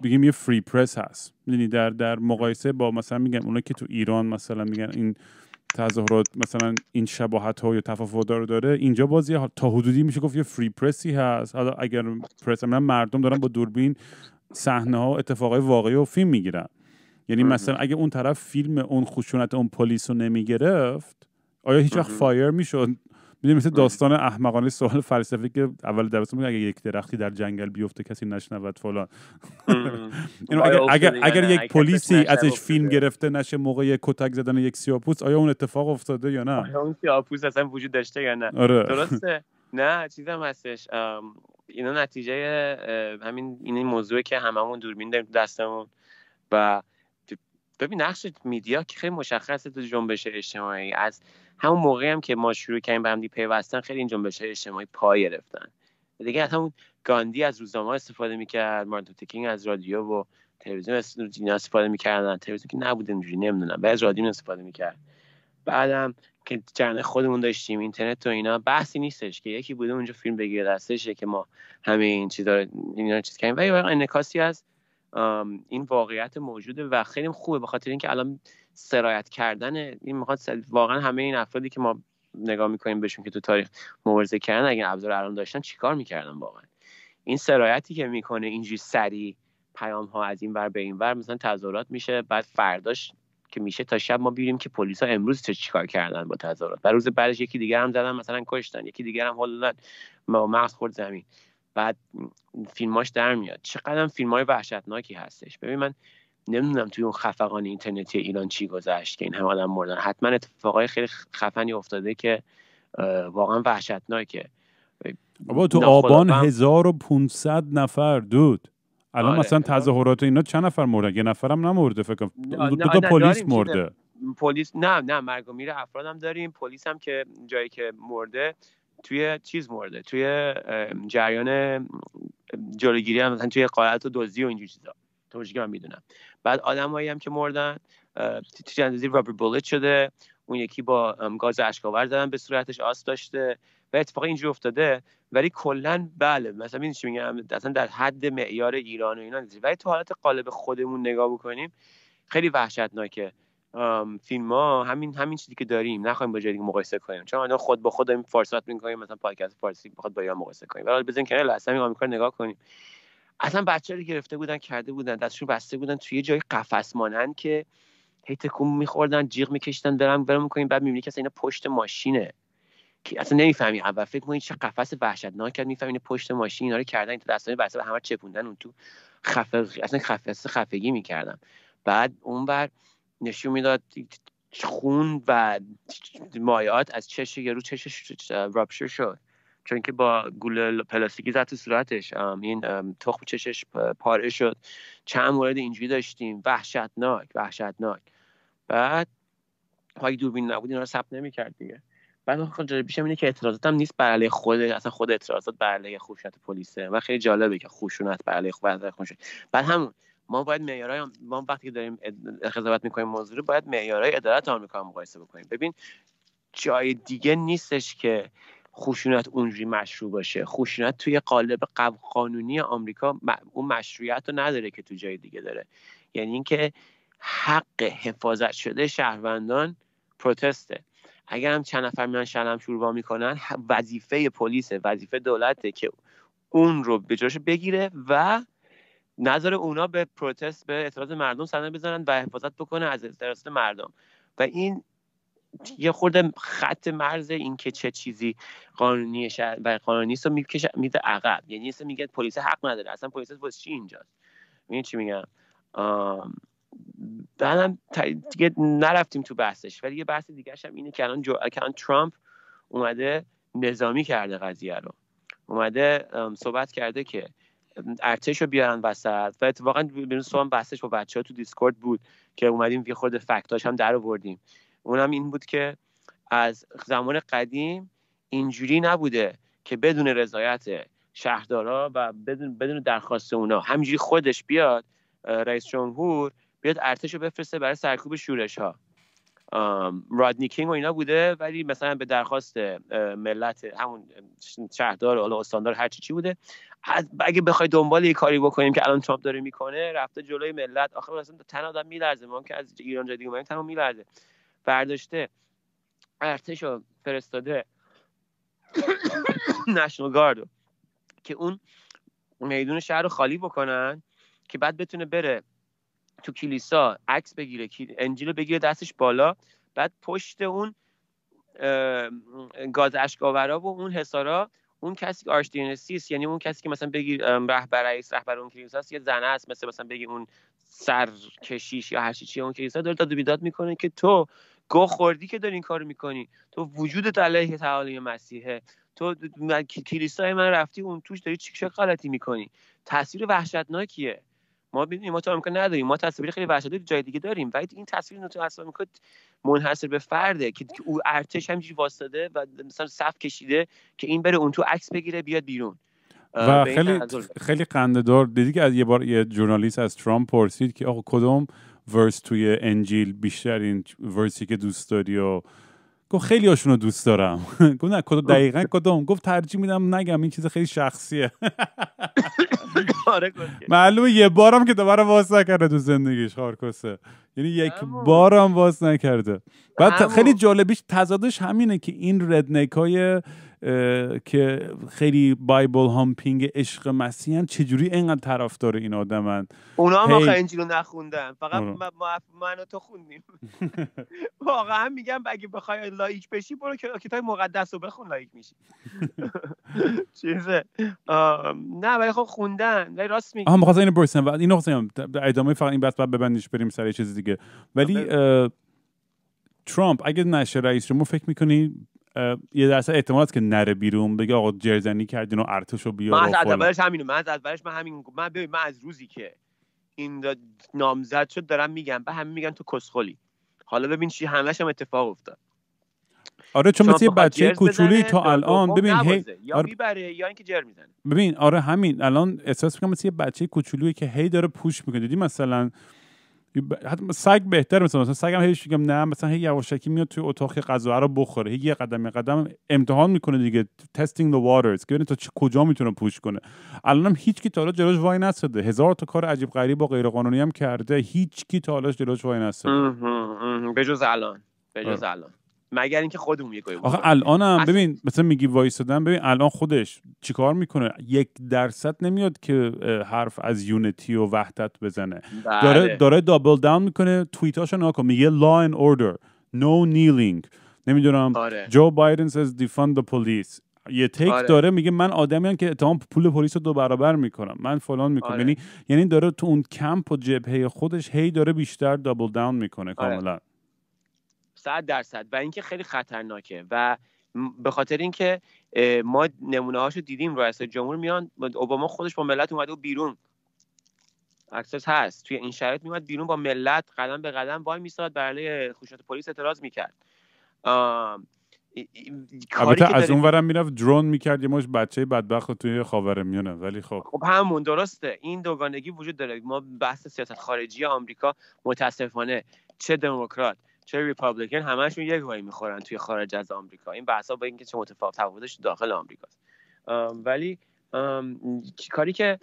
میگیم یه فری پرس هست، میدونی در در مقایسه با مثلا میگم اونایی که تو ایران مثلا میگن این تظاهرات مثلا این شباهت ها یا تفاوت ها رو داره، اینجا باز یه تا حدودی میشه گفت یه فری پرسی هست. حالا اگر پرس من مردم دارن با دوربین صحنه ها اتفاقای واقعی و فیلم میگیرن، یعنی مثلا اگه اون طرف فیلم اون خشونت اون پلیس رو نمیگرفت آیا هیچ وقت فایر میشد؟ میدونی مثل داستان احمقانه سوال فلسفی که اول درس میگه اگه یک درختی در جنگل بیفته کسی نشنود فلان. اگر اگر اگر یک پلیسی ازش فیلم گرفته نشه موقع کتک زدن یک سیاه‌پوست آیا اون اتفاق افتاده یا نه؟ آیا اون سیاه‌پوست اصلا وجود داشته یا نه؟ درسته؟ نه چیزم هستش. اینا نتیجه همین این موضوعه که هممون دوربین داریم دستمون و ببین نقش میدیا که خیلی مشخصه تو جنبش اجتماعی. از همون موقعی هم که ما شروع کردیم به همدی پیوستن خیلی این جنبش اجتماعی پای گرفتن دیگه. از همون گاندی از روزنامه‌ها استفاده میکرد، مارتین لوتر کینگ از رادیو و تلویزیون استفاده میکردن، تلویزیون که نبود اینجوری نمیدونم، بعد از رادیو استفاده میکرد. بعدم که جنبه خودمون داشتیم اینترنت و اینا، بحثی نیستش که یکی بوده اونجا فیلم بگیره دستشه که ما همه این چیزا اینا چیز کنیم، ولی واقعا انعکاسی از این واقعیت موجوده و خیلی خوبه به خاطر اینکه الان سرایت کردن این میخواد واقعا همه این افرادی که ما نگاه میکنیم بهشون که تو تاریخ مبارزه کردن اگه ابزار الان داشتن چیکار میکردن؟ واقعا این سرایتی که میکنه اینجوری سریع پیام ها از این ور به این ور مثلا تظاهرات میشه، بعد فرداش که میشه تا شب ما ببینیم که پلیس ها امروز چه چیکار کردن با تظاهرات، بعد روز بعدش یکی دیگه هم زدن مثلا کشتن، یکی دیگه هم حلالن مغز خورد زمین، بعد فیلماش در میاد. چقدرم فیلمای وحشتناکی هستش. ببین من نمیدونم توی اون خفقان اینترنتی ایران چی گذشت که این همه آدم مردن، حتما اتفاقای خیلی خفنی افتاده که واقعا وحشتناکه. بابا تو آبان هزار و پانصد نفر دود الان. آره مثلا تظاهرات اینا چند نفر مردن؟ یه نفرم نمرده فکر کنم، دو تا پلیس مرده. پلیس نه نه مرگ و میر افرادم داریم، پلیس هم که جایی که مرده توی چیز مرده توی جریان جلوگیری هم مثلا توی غارت و دزدی و اینجور چیزا توجیه هم میدونم. بعد آدمایی هم که مردن توی اندازی رابر بولت شده، اون یکی با گاز اشک‌آور زدن به صورتش، آس داشته و اتفاقی اینجوری افتاده. ولی کلا بله مثلا این چی میگم اصلا در حد معیار ایران و اینا نیست، ولی تو حالت قالب خودمون نگاه بکنیم خیلی وحشتناکه. ام فیلم‌ها همین همین چیزی که داریم نخوایم با جای دیگه مقایسه کنیم، چون الان خود به خود داریم فارسات می‌کنیم، مثلا پادکست فارسی بخواد با ایران مقایسه کنیم، ولی بزن کنار اصلا آمریکا نگاه کنیم. اصلا بچه‌ها رو گرفته بودن کرده بودن دستشون بسته بودن توی جای قفس مانند که هی تکون می‌خوردن جیغ می‌کشیدن برام برام می‌کنیم، بعد می‌بینی که اصلا اینا پشت ماشینه که اصلا نمی‌فهمی اول فکر می‌کنی چه قفس وحشتناک کرد، می‌فهمی پشت ماشین اینا رو کردن این دستای بسته همه چپوندن اون تو خفه، اصلا خفس خفگی می‌کردن. بعد اونور نشون میداد خون و مایعات از چش یارو چشش رابشر شد چون که با گوله پلاستیکی زد تو صورتش، این تخم چشش پاره شد. چند مورد اینجوری داشتیم وحشتناک وحشتناک. بعد اگه دوربین نبود اینا رو ثبت نمی‌کرد دیگه. بعد اون جالبیش اینه که اعتراضات هم نیست بر علیه خود، اصلا خود اعتراضات بر علیه خشونت پلیسه و خیلی جالبه که خشونت بر علیه خود خشونت. بعد همون ما باید معیارای ما وقتی که داریم قضاوت می‌کنیم موضوع رو باید معیارای عدالت آمریکا مقایسه بکنیم. ببین جای دیگه نیستش که خشونت اونجوری مشروع باشه. خشونت توی قالب قانونی آمریکا اون مشروعیت رو نداره که تو جای دیگه داره. یعنی اینکه حق حفاظت شده شهروندان پروتسته. اگر هم چند نفر میان شلم شوروا میکنن، وظیفه پلیسه، وظیفه دولته که اون رو به جاش بگیره و نظر اونا به پروتست، به اعتراض مردم صدمه بزنن و حفاظت بکنه از اعتراض مردم. و این یه خورده خط مرز این که چه چیزی قانونیه و قانونیست رو میکشه میده عقب. یعنی اصلا میگه پلیس حق نداره، اصلا پلیس واسه چی اینجاست؟ میگن چی میگم؟ بعدم دیگه نرفتیم تو بحثش، ولی یه بحث دیگه‌ش هم اینه که الان جو... الان ترامپ اومده نظامی کرده قضیه رو، اومده صحبت کرده که ارتش رو بیارن وسط. و اتفاقا بیرون سوام بحثش با بچه‌ها تو دیسکورد بود که اومدیم یه خورده فکتاش هم در آوردیم. اونم این بود که از زمان قدیم اینجوری نبوده که بدون رضایت شهردارا و بدون بدون درخواست اونا همینجوری خودش بیاد رئیس جمهور بیاد ارتش رو بفرسته برای سرکوب شورش‌ها. رادنی کینگ و اینا بوده، ولی مثلا به درخواست ملت همون شهردار و استاندار هر چی بوده. اگه بخوای دنبال یه کاری بکنیم که الان ترامپ داره میکنه، رفته جلوی ملت. آخه مثلا تن آدم میلرزه، ما که از ایران جدی اومدیم تن میلرزه. برداشته ارتش رو فرستاده نشنال گاردو که اون میدون شهر رو خالی بکنن که بعد بتونه بره تو کلیسا عکس بگیره، انجیل رو بگیره دستش بالا، بعد پشت اون گاز اشکاورا و اون حسارا اون کسی که آرشدینسیست، یعنی اون کسی که مثلا بگی رهبر رئیس رهبر اون کلیسا است، یه زنه است، مثلا مثلا بگی اون سرکشیش یا هر چیزی اون کلیسا داره داد و بیداد میکنه که تو گو خوردی که داری این کارو میکنی، تو وجودت علیه تعالی مسیحه، تو کلیسای من رفتی اون توش داری چه غلطی میکنی. تصویر وحشتناکیه. ما ببینیم ما تو آمریکا نداریم، ما تصویر خیلی وحشتناک جای دیگه داریم، ولی این تصویر تو اصلا آمریکا منحصر به فرده که او ارتش همینجوری واسطاده و مثلا صف کشیده که این بره اون تو عکس بگیره بیاد بیرون. و خیلی خیلی خنده‌دار دیدی که از یه بار یه ژورنالیست از ترامپ پرسید که آقا کدوم ورس توی انجیل بیشترین ورسی که دوست داری و گفت خیلی هاشون رو دوست دارم. گفت نه کدوم دقیقا کدوم؟ گفت ترجیح میدم نگم، این چیز خیلی شخصیه. معلومه یه بارم که دوباره واس نکرده تو زندگیش خارکسه، یعنی یک بارم واس نکرده. بعد خیلی جالبیش تضادش همینه که این ردنک های که خیلی بایبل هامپینگ عشق مسیح هم چجوری اینقدر طرفدار این آدمن. اونا هم آخه انجیل رو نخوندن، فقط من و تو خوندیم. واقعا میگم اگه بخوای لایک بشی برو کتاب مقدس رو بخون لایک میشی. چیزه نه ولی خب خوندن. ولی راست میگم آها می‌خواستم اینو برسم و اینو خواستم ادامه فقط این بس بعد ببندیش بریم سر چیز دیگه. ولی ترامپ اگه نشه رئیس جمهور فکر می‌کنی یه درصد احتمالات که نره بیرون بگه آقا جرزنی کردین و ارتشو بیارو؟ من از اولش همینو من از اولش من همین من ببین من از روزی که این نامزد شد دارم میگم به همه میگن تو کسخلی. حالا ببین چی همش هم اتفاق افتاد. آره چون مثل یه بچه کوچولی تا الان ببین هی یا آره میبره یا اینکه جر میزنه. ببین آره همین الان احساس میکنم مثل یه بچه کوچولویی که هی داره پوش میکنه. دیدی مثلا حتی سگ بهتر مثلا مثلا سگم هیچ میگم نه مثلا هی یواشکی میاد توی اتاق غذا رو بخوره، هی یه قدم یه قدم امتحان میکنه دیگه، تستینگ دی واترز، ببینه تا کجا میتونه پوش کنه. الانم هیچ کی تا حالا جلوش وای نساده، هزار تا کار عجیب غریب و غیر قانونی هم کرده، هیچ کی تا حالا جلوش وای نساده بجز الان، بجز الان مگر اینکه خودمون یکوی. آخه الانم ببین مثلا میگی وایسادن، ببین الان خودش چیکار میکنه؟ یک درصد نمیاد که حرف از یونیتی و وحدت بزنه. بله. داره داره دابل داون میکنه، توییتاشو نگاه کن میگه law and order no kneeling نمیدونم جو بایدن says defund the police. یه تیک آره. داره میگه من آدمیم که اتهام پول پلیس رو دو برابر میکنم، من فلان میکنم. آره. یعنی یعنی داره تو اون کمپ و جبهه خودش هی داره بیشتر دابل داون میکنه. آره. کاملا صد درصد. و اینکه خیلی خطرناکه و به خاطر اینکه ما نمونه هاشو دیدیم، رئیس جمهور میان، اوباما خودش با ملت اومده و بیرون اکسس هست توی این شرایط میومد بیرون با ملت قدم به قدم وای میساد، برای خشونت پلیس اعتراض میکرد. البته از اون ورم میرفت درون میکرد یه ماش بچه بدبخت توی خاورمیانه. ولی خب خب همون درسته، این دوگانگی وجود داره. ما بحث سیاست خارجی آمریکا متاسفانه چه دموکرات چه ریپابلیکن همشون یک وای میخورن توی خارج از آمریکا. این بحثا با اینکه چه متفاوت تفاوتش داخل آمریکاست. ولی کاری که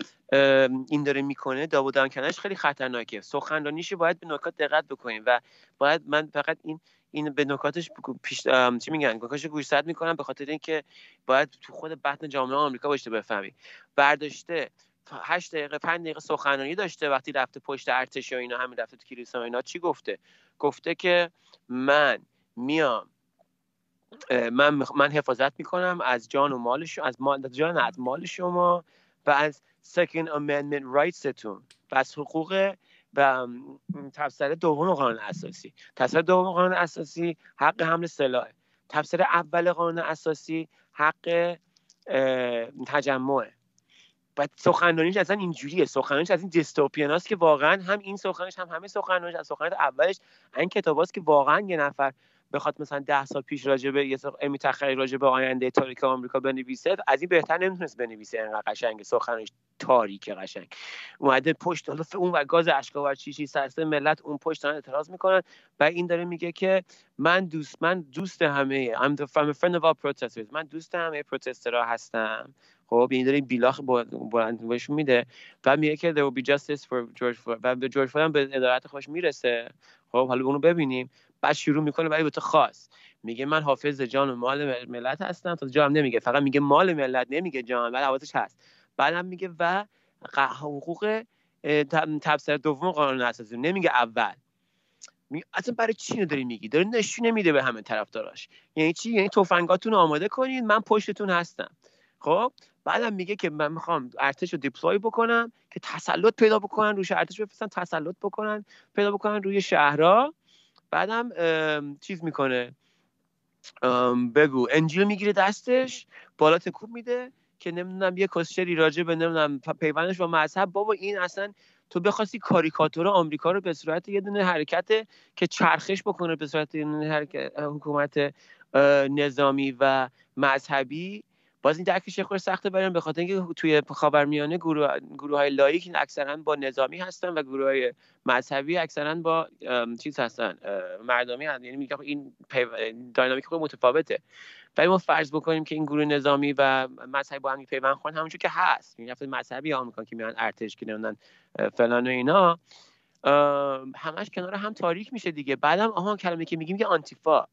این داره میکنه دابودان کنش خیلی خطرناکه. سخنرانیش باید به نکات دقت بکنیم و باید من فقط این این به نکاتش پیش چی میگن نکاتش گوشزد میکنم به خاطر اینکه باید تو خود بطن جامعه آمریکا باشه بفهمی. برداشته هشت دقیقه پنج دقیقه سخنرانی داشته وقتی رفته پشت ارتش و اینا، همین رفته تو کلیسا و اینا، چی گفته؟ گفته که من میام من من حفاظت میکنم از جان و مالش، از مال جان از مال شما و از second amendment rightستون و از حقوق و تفسیر دوم قانون اساسی. تفسیر دوم قانون اساسی حق حمل سلاح، تفسیر اول قانون اساسی حق تجمعه. بعد سخنرانیش اصلا اینجوریه، سخنرانیش از این دیستوپیاناست که واقعا هم این سخنرانیش هم همه سخنرانیش از سخنرانی اولش این کتاباست که واقعا یه نفر بخواد مثلا ده سال پیش راجع به یه امی تخری راجع به آینده تاریک آمریکا بنویسه، از این بهتر نمیتونست بنویسه. انقدر قشنگه سخنش، تاریک قشنگ اومده پشت حالا اون و گاز اشکاور چی چی سرسه ملت اون پشت دارن اعتراض میکنن و این داره میگه که من دوست من دوست همه I'm the I'm a friend of all protesters، من دوست همه پروتسترها هستم. خب این داره بیلاخ بلندش میده و میگه که there will be justice for George Floyd و به جورج فلان به عدالت خوش میرسه. خب حالا اونو ببینیم. بعد شروع میکنه ولی به تو خاص میگه من حافظ جان و مال ملت هستم، تا جام نمیگه، فقط میگه مال ملت، نمیگه جان، ولی حواسش هست. بعد هم میگه و حقوق تفسیر دوم قانون اساسی، نمیگه اول. می اصلا برای چی اینو داری میگی؟ داره نشونه میده به همه طرفداراش. یعنی چی؟ یعنی تفنگاتون آماده کنین، من پشتتون هستم. خب بعدم میگه که من میخوام ارتش رو دیپلوی بکنم که تسلط پیدا بکنن روش، ارتش بفرستن تسلط بکنن پیدا بکنن روی شهرها. بعدم چیز میکنه، بگو انجیل میگیره دستش، بالا تکون میده که نمیدونم یه کسچری راجع به نمیدونم پیوندش با مذهب. بابا این اصلا تو بخواستی کاریکاتور آمریکا رو به صورت یه دونه حرکت که چرخش بکنه به صورت یه دونه حکومت نظامی و مذهبی، باز این درکش خیلی سخته برام، به خاطر اینکه توی خاورمیانه گروه گروهای لایک اکثرا با نظامی هستن و گروهای مذهبی اکثرا با چیز هستن مردمی هستن. یعنی میگم این داینامیک خیلی متفاوته. ولی ما فرض بکنیم که این گروه نظامی و مذهبی با هم پیوند خورن، همونجوری که هست این دفعه مذهبی ها میگن که میان ارتش که نمیدونن فلان و اینا، همش کنار هم تاریک میشه دیگه. بعدم آها کلمه که میگیم که آنتیفا،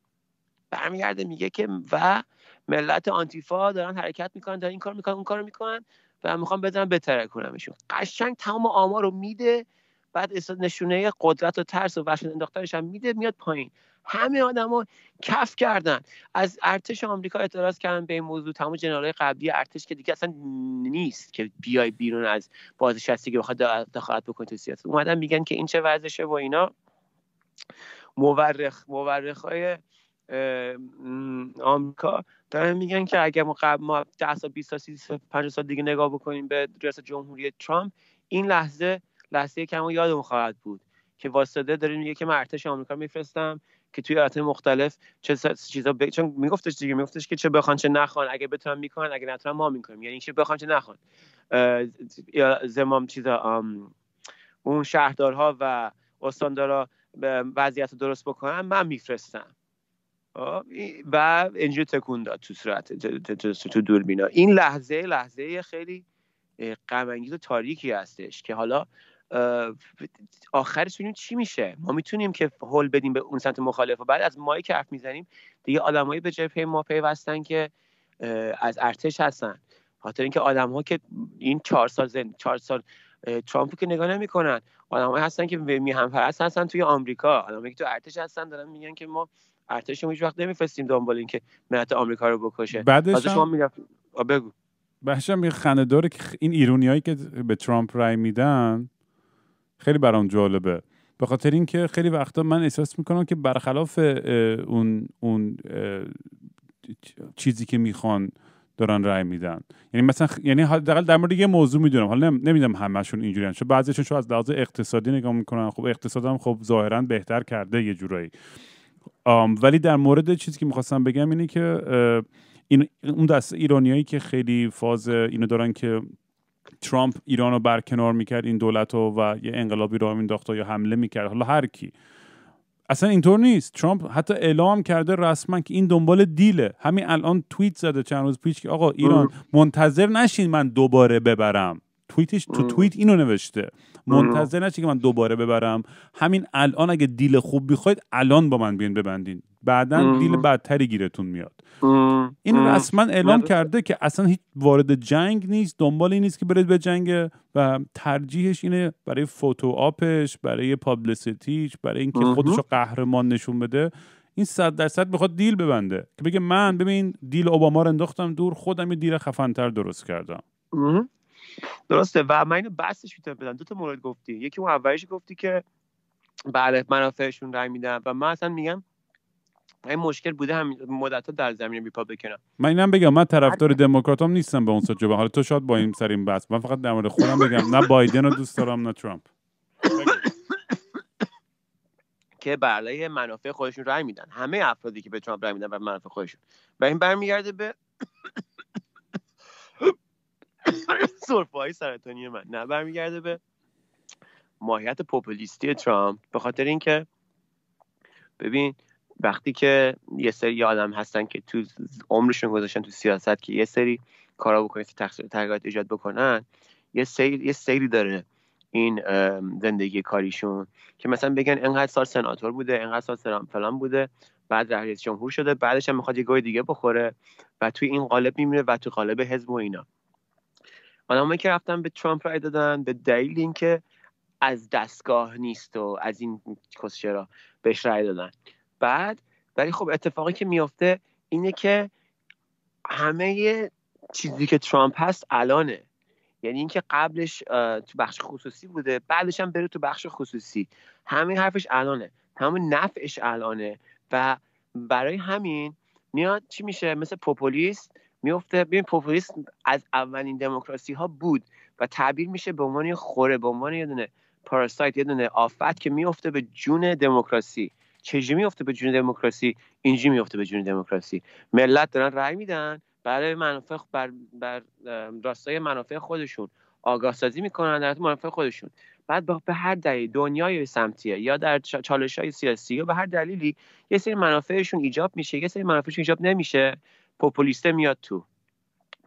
برمیگرده میگه که و ملت آنتیفا دارن حرکت میکنن، دارن این کار میکنن اون کار میکنن و میخوام بزنم بترکونمشون. قشنگ تمام آمار رو میده، بعد نشونه قدرت و ترس و وحشت انداختارش هم میده، میاد پایین. همه آدما کف کردن، از ارتش آمریکا اعتراض کردن به این موضوع. تمام جنرالای قبلی ارتش که دیگه اصلا نیست که بیای بیرون از بازنشستگی که بخواد دخالت بکنه تو سیاست، اومدن میگن که این چه وضعشه و اینا. مورخ مورخای آمریکا دارن میگن که اگر ما قبل ما ده سال بیست سال سی سال پنجاه سال دیگه نگاه بکنیم به ریاست جمهوری ترامپ، این لحظه لحظه کمو یادمون خواهد بود که واسطه داره میگه که من ارتش آمریکا میفرستم که توی ایالت‌های مختلف چه چیزا ب... چون میگفتش دیگه میگفتش که چه بخوان چه نخوان، اگه بتونن میکنن اگه نتونن ما میکنیم. یعنی چه بخوان چه نخوان زمام چیزا اون شهردارها و استاندارا وضعیت رو درست بکنن من میفرستم. و اینجور تکون داد تو صورت تو دوربینا. این لحظه لحظه خیلی غم انگیز و تاریکی هستش که حالا آخرش ببینیم چی میشه. ما میتونیم که هول بدیم به اون سمت مخالف و بعد از مایی که حرف میزنیم دیگه آدمایی به جبهه ما پیوستن که از ارتش هستن. خاطر اینکه آدم‌ها که این چهار سال زن چهار سال ترامپو که نگاه نمی‌کنن، آدمایی هستن که میهن‌پرست هستن توی آمریکا، آدمایی که تو ارتش هستن دارن میگن که ما ارتشمون هیچ وقت نمیفرستیم دنبال این که ملت آمریکا رو بکشه. بعدش شما میگفتم بگو بحثم یه خنده‌داره که این ایرانیایی که به ترامپ رای میدن خیلی برام جالبه، به خاطر اینکه خیلی وقتا من احساس میکنم که برخلاف اون اون چیزی که میخوان دارن رای میدن. یعنی مثلا خ... یعنی حداقل در مورد یه موضوع میدونم، حالا نمیدونم همشون اینجوریان، چون بعضیشون چون از لحاظ اقتصادی نگاه میکنن، خب اقتصادم خب ظاهرا بهتر کرده یه جورایی. آم ولی در مورد چیزی که میخواستم بگم اینه که این اون دست ایرانیایی که خیلی فاز اینو دارن که ترامپ ایرانو برکنار میکرد، این دولتو و یه انقلابی راه مینداخت یا حمله میکرد، حالا هر کی اصلا اینطور نیست. ترامپ حتی اعلام کرده رسما که این دنبال دیله. همین الان توییت زده چند روز پیش که آقا ایران منتظر نشین من دوباره ببرم. توییتش تو توییت اینو نوشته، منتظر نشین که من دوباره ببرم، همین الان اگه دیل خوب بخواید الان با من بیان ببندین، بعدن دیل بدتری گیرتون میاد. این رسما اعلام کرده که اصلا هیچ وارد جنگ نیست، دنبال این نیست که برید به جنگ و ترجیحش اینه برای فوتو آپش، برای پابلیسیتیش، برای اینکه خودشو قهرمان نشون بده، این صد درصد میخواد دیل ببنده که بگه من ببین دیل اوباما رو انداختم دور، خودم یه دیل خفن‌تر درست کردم. درسته. و من اینو بحثش میتونم بدم. دو تا مورد گفتی، یکی اون اولیش گفتی که بله منافعشون رای میدن، و من اصلا میگم این مشکل بوده هم مدت‌ها در زمین ریپابلیکن. من اینم بگم من طرفدار دموکراتام نیستم به اون سجبه. حالا تو شاد با این سر این بحث، من فقط در مورد خودم بگم نه بایدن رو دوست دارم نه ترامپ، که برای منافع خودشون رای میدن، همه افرادی که به ترامپ رای میدن برای منافع خودشون. و این برمیگرده به سرفه‌های سرطانی من، نه برمیگرده به ماهیت پوپولیستی ترامپ، به خاطر اینکه ببین وقتی که یه سری آدم هستن که تو عمرشون گذاشتن تو سیاست که یه سری کارا بکنن که تغییرات ایجاد بکنن، یه سری یه سری داره این زندگی کاریشون که مثلا بگن انقدر سال سناتور بوده، انقدر سال سرام فلان بوده، بعد رئیس جمهور شده، بعدش هم میخواد یه گوی دیگه بخوره و توی این قالب میمونه و تو قالب حزب و اینا. آدمایی که رفتن به ترامپ رای دادن به دلیل اینکه از دستگاه نیست و از این کسشرا بهش رای دادن. بعد ولی خب اتفاقی که میفته اینه که همه چیزی که ترامپ هست الانه، یعنی اینکه قبلش تو بخش خصوصی بوده، بعدش هم بره تو بخش خصوصی، همه حرفش الانه، همه نفعش الانه، و برای همین میاد چی میشه مثل پوپولیست میفته. ببین پوپولیست از اولین دموکراسی ها بود و تعبیر میشه به عنوان خوره، به عنوان یه دونه پاراسایت، یه دونه آفت که میفته به جون دموکراسی. چجوری میفته به جون دموکراسی؟ اینجوری میفته به جون دموکراسی. ملت دارن رأی میدن برای منافع بر, بر راستای منافع خودشون، آگاه سازی میکنن در منافع خودشون. بعد به هر دلیل دنیای سمتیه یا در چالش‌های سیاسی یا به هر دلیلی یه سری منافعشون ایجاب میشه، یه سری منافعشون ایجاب نمیشه، پوپولیسته میاد تو.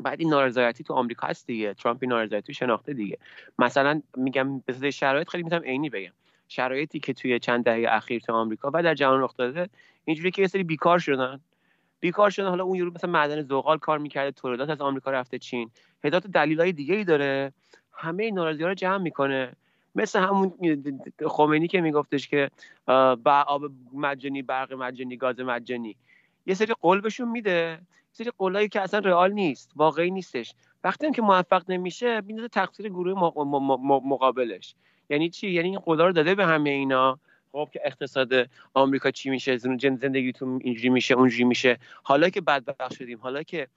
بعد این نارضایتی تو آمریکا هست دیگه، ترامپ نارضایتی شناخته دیگه. مثلا میگم به صدای شرایط خیلی میتونم عینی بگم، شرایطی که توی چند دهه اخیر تو آمریکا و در جهان رخ داده اینجوری که یه سری بیکار شدن، بیکار شدن. حالا اون یورو مثلا معدن زغال کار میکرده، تولیدات از آمریکا رفته چین، هدات دلایل دیگه‌ای داره، همه این ناراضی‌ها رو جمع میکنه. مثل همون خمینی که میگفتش که با آب مجانی، برق مجانی، گاز مجانی، یه سری قول بهشون میده، سری قولایی که اصلا رئال نیست، واقعی نیستش. وقتی هم که موفق نمیشه میندازه تقصیر گروه مقابلش. یعنی چی؟ یعنی این قولا رو داده به همه اینا. خب که اقتصاد آمریکا چی میشه، زندگیتون اینجوری میشه، اونجوری میشه. حالا که بدبخت شدیم، حالا که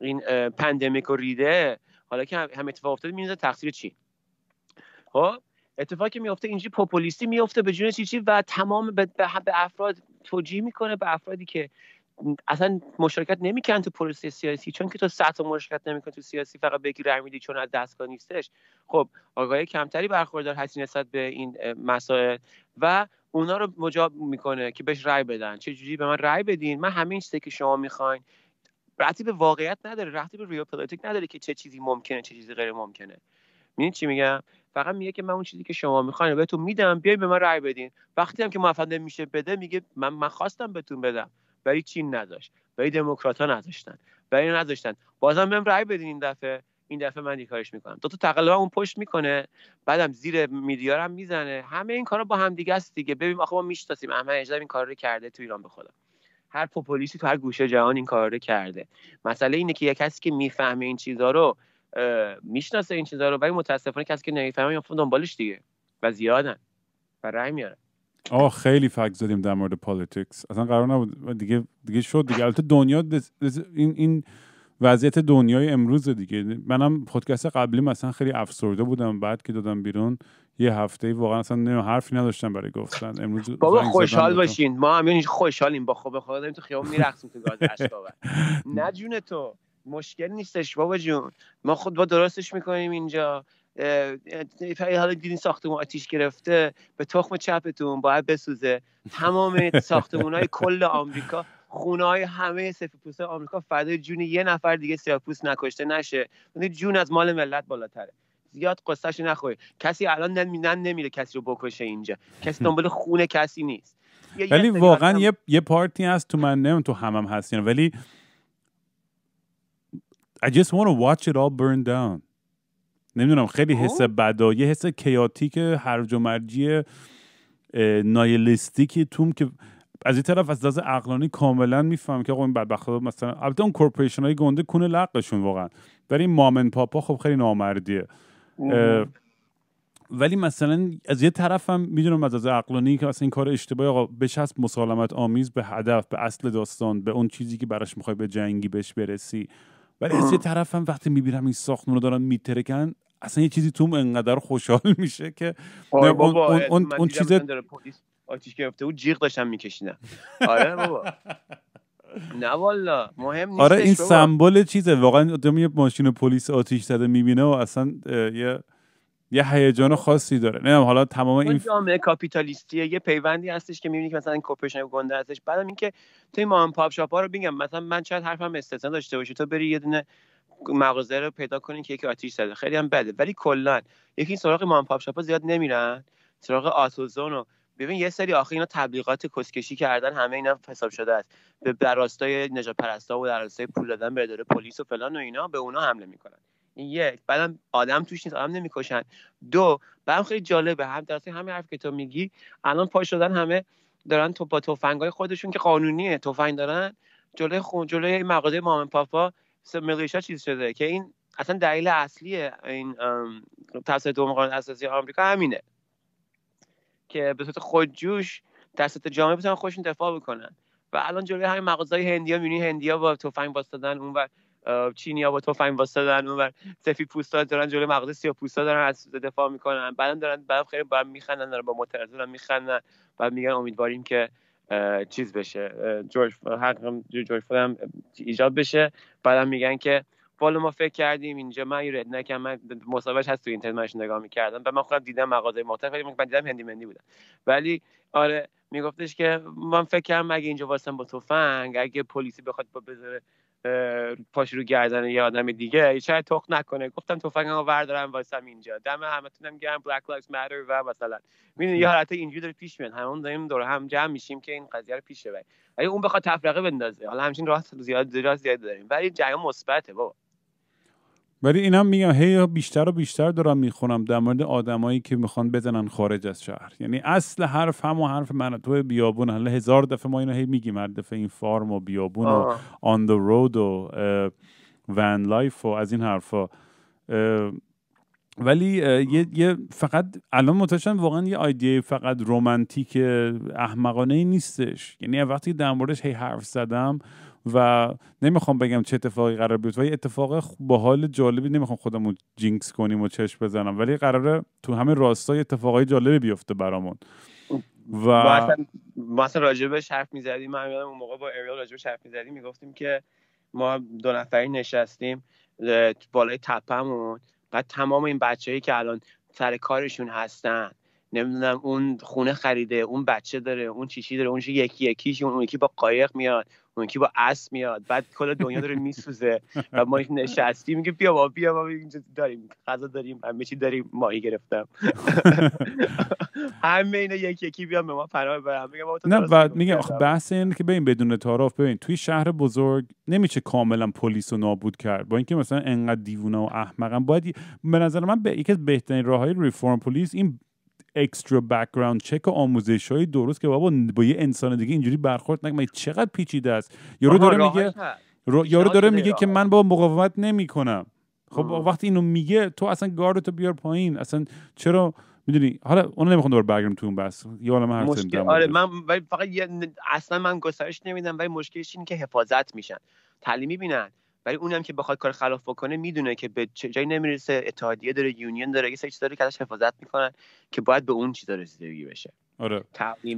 این پاندمیک رو ریده، حالا که هم اتفاق افتاده، میندازه تقصیر چی؟ خب اتفاقی که میفته اینجوری پوپولیستی میفته به جون چیزی و تمام به, به, به افراد توجیه میکنه، به افرادی که اصلا مشارکت نمیکنن تو پروسه سیاسی، چون که تو سطح مشارکت نمیکنی تو سیاسی، فقط بگی رای میدی چون از دستگاه نیستش. خب آگاهی کمتری برخوردار هستی نسبت به این مسائل و اونا رو مجاب میکنه که بهش رای بدن. چه جوری به من رای بدین، من همین چیزی که شما میخواین. ربطی به واقعیت نداره، ربطی به ریال پلیتیک نداره که چه چیزی ممکنه چه چیزی غیر ممکنه. ببین چی میگم، فقط میگه که من اون چیزی که شما میخواین بهتون میدم، بیاین به من رای بدین. وقتی هم که موفق نمیشه بده، میگه من من خواستم بهتون بدم، ولی چین نذاشت، ولی دموکرات ها نذاشتن، ولی نذاشتن، بازم بهم رای بدین این دفعه، این دفعه من دیکارش میکنم. دو تا تقلبم اون پشت میکنه، بعدم زیر میدیارم هم میزنه. همه این کارا با هم دیگه است دیگه. ببین آخه ما میشناسیم، احمد اجدم این کارا رو کرده تو ایران. به خدا هر پوپولیستی تو هر گوشه جهان این کارا رو کرده. مسئله اینه که یه کسی که میفهمه این چیزا رو، میشناسه این چیزا رو، ولی متاسفانه کسی که نمیفهمه یا دنبالش دیگه و زیادن و رای میاره. آه خیلی فکت زدیم در مورد پالیتیکس، اصلا قرار نبود، دیگه دیگه شد دیگه. البته دنیا دس دس این این وضعیت دنیای امروز دیگه. منم پادکست قبلی مثلا خیلی افسرده بودم، بعد که دادم بیرون یه هفته واقعا اصلا نه حرفی نداشتم برای گفتن. امروز بابا خوشحال باشین، ما همین خوشحالیم، با خود به خدا داریم تو خیابون میرقصیم تو گاز اشکاور. نه جون تو مشکل نیستش بابا جون، ما خود با درستش میکنیم اینجا. حالا دیدین ساختمون آتیش گرفته، به تخم چپتون باید بسوزه. تمام ساختمونای کل آمریکا، خونه‌های همه سفیدپوستای آمریکا فدای جون یه نفر دیگه سیاه‌پوست نکشته نشه. یعنی جون از مال ملت بالاتره. زیاد قصه‌ش نخوری. کسی الان نمیدن نمیره کسی رو بکشه اینجا. کسی دنبال خون کسی نیست. ولی واقعا هم... یه یه پارتی هست تو من نمیدونم تو همم هست یعنی. ولی I just want to watch it all burn down. نمیدونم خیلی حس بدا، یه حس کیاتیک هرج و مرجی نایلیستیکی توم که از این طرف از لحاظ عقلانی کاملا میفهم که آقا این بدبختا مثلا البته اون کورپوریشن های گنده کونه لقشون واقعا، ولی این مامن پاپا خب خیلی نامردیه. ولی مثلا از یه طرف هم میدونم از لحاظ عقلانی که اصلا این کار اشتباهی، آقا بچسب مسالمت آمیز به هدف، به اصل داستان، به اون چیزی که براش میخوای به جنگی بهش برسی. ولی از یه طرف هم وقتی میبینم این ساختمون رو دارن میترکن، اصلا یه چیزی توم انقدر خوشحال میشه که اون بابا اون اون, اون چیز پلیس آتیش گرفته بود جیغ داشتن میکشیدن. آره بابا نه والا مهم نیست. آره این سمبل چیزه واقعا. آدم یه ماشین پلیس آتیش زده میبینه و اصلا یه یه هیجان خاصی داره. نمیدونم حالا تمام این جامعه کاپیتالیستیه، یه پیوندی هستش که میبینی که مثلا کورپوریشن گنده هستش. بعدم اینکه تو این مام پاپ شاپا رو بگم، مثلا من چند حرفم استثنا داشته باشه، تو بری یه دونه مغازه رو پیدا کنین که یکی آتیش زده، خیلی هم بده. ولی کلا یکی سراغ مام پاپ شاپا زیاد نمیرن، سراغ آتوزون. ببین یه سری آخه اینا تبلیغات کسکشی کردن، همه اینا حساب شده است به براستای نجات پرستا و در راستای پول دادن به اداره پلیس و فلان و اینا، به اونا حمله میکنن. یک، بعدم آدم توش نیست، آدم نمیکشن. دو، بعدم خیلی جالبه هم درسته همین حرف که تو میگی، الان پا شدن همه دارن تو با تفنگای خودشون که قانونیه تفنگ دارن جلوی خون جلوی مغازه مامن پاپا ملیشا چیز شده که این اصلا دلیل اصلیه این تاسیس دوم قانون اساسی آمریکا همینه که به صورت خودجوش دست جامعه بتونن خودشون دفاع بکنن. و الان جلوی همین مغازهای هندیا میبینی هندیا با تفنگ واسطادن اونور، چینی‌ها با تفنگ واسطادن اونور، سفیدپوستا دارن جلوی مغازه سیاه‌پوستا دارن از دفاع میکنن. بعدم دارن بعدم خیلی با هم میخندن، دارن با معترضان میخندن و میگن امیدواریم که چیز بشه، جورج حقم جورج فلان ایجاد بشه. بعدم میگن که والا ما فکر کردیم اینجا، من یه ردنکم، من مصاحبهش هست تو اینترنت نگاه می‌کردم و من خودم دیدم مغازه مختلف، ولی من دیدم هندی مندی بودن. ولی آره میگفتش که من فکر کردم اگه اینجا واسم با تفنگ اگه پلیسی بخواد با بذاره پاش رو گردن یه آدم دیگه شاید تخ نکنه، گفتم تفنگمو بردارم واسم اینجا. دم همتونم گرم، Black Lives Matter و مثلا می‌بینی یه حالت اینجوری داره پیش میاد، همون داریم دور هم جمع میشیم که این قضیه رو پیش ببریم. اگه اون بخواد تفرقه بندازه، حالا همین راه زیاد زیاد داریم، ولی جریان مثبته بابا. ولی اینم میگم هی بیشتر و بیشتر دارم میخونم در مورد آدمایی که میخوان بزنن خارج از شهر. یعنی اصل حرف همون حرف من تو بیابون، حالا هزار دفعه ما اینو هی میگیم، هر دفعه این فارم و بیابون آه. و آن دی رود و ون لایف و از این حرفا. ولی اه یه, یه فقط الان متوجه واقعا یه ایده فقط رمانتیک احمقانه ای نیستش. یعنی وقتی در موردش هی حرف زدم و نمیخوام بگم چه اتفاقی قرار بیفته، ولی اتفاق با حال جالبی، نمیخوام خودمو جینکس کنیم و چش بزنم، ولی قراره تو همه راستای اتفاقای جالبی بیفته برامون. و مثلا مثلا راجبش حرف میزدیم، من یادم اون موقع با اریل راجبش حرف میزدیم، میگفتیم که ما دو نفری نشستیم بالای تپه‌مون، بعد تمام این بچه‌ای که الان سر کارشون هستن، نمیدونم اون خونه خریده، اون بچه داره، اون چیشی داره، اون چی یکی یکیش، اون یکی با قایق میاد، اون یکی با اسب میاد، بعد کل دنیا داره میسوزه و ما نشستی میگه بیا بابا بیا بابا اینجا داریم غذا داریم همه چی داریم، ماهی گرفتم همه اینا یکی یکی بیام به ما پناه ببرن. میگم بابا تو نه، بعد میگم بحث اینه که ببین بدون تعارف، ببین توی شهر بزرگ نمیشه کاملا پلیس رو نابود کرد با اینکه مثلا انقدر دیوونه و احمقن. باید به نظر من یکی از بهترین راههای ریفورم پلیس این اکسترا بک‌گراند چک و آموزش‌های درست که بابا با یه انسان دیگه اینجوری برخورد نکنه، چقدر پیچیده است. یارو داره میگه را... یارو داره میگه که من با مقاومت نمی‌کنم. خب وقتی اینو میگه تو اصلا گاردتو بیار پایین، اصلا چرا میدونی. حالا اون نمیخوام دوباره برگردم تو اون بس یه عالمه حرف زدم. آره من ولی فقط یه... اصلا من گسترش نمیدم، ولی مشکلش اینه که حفاظت میشن، تعلیم میبینن، ولی اونم که بخواد کار خلاف بکنه میدونه که به جایی نمیرسه. اتحادیه داره، یونیون داره، یه سری چیزا که ازش حفاظت میکنن که باید به اون چیزا رسیدگی بشه. آره.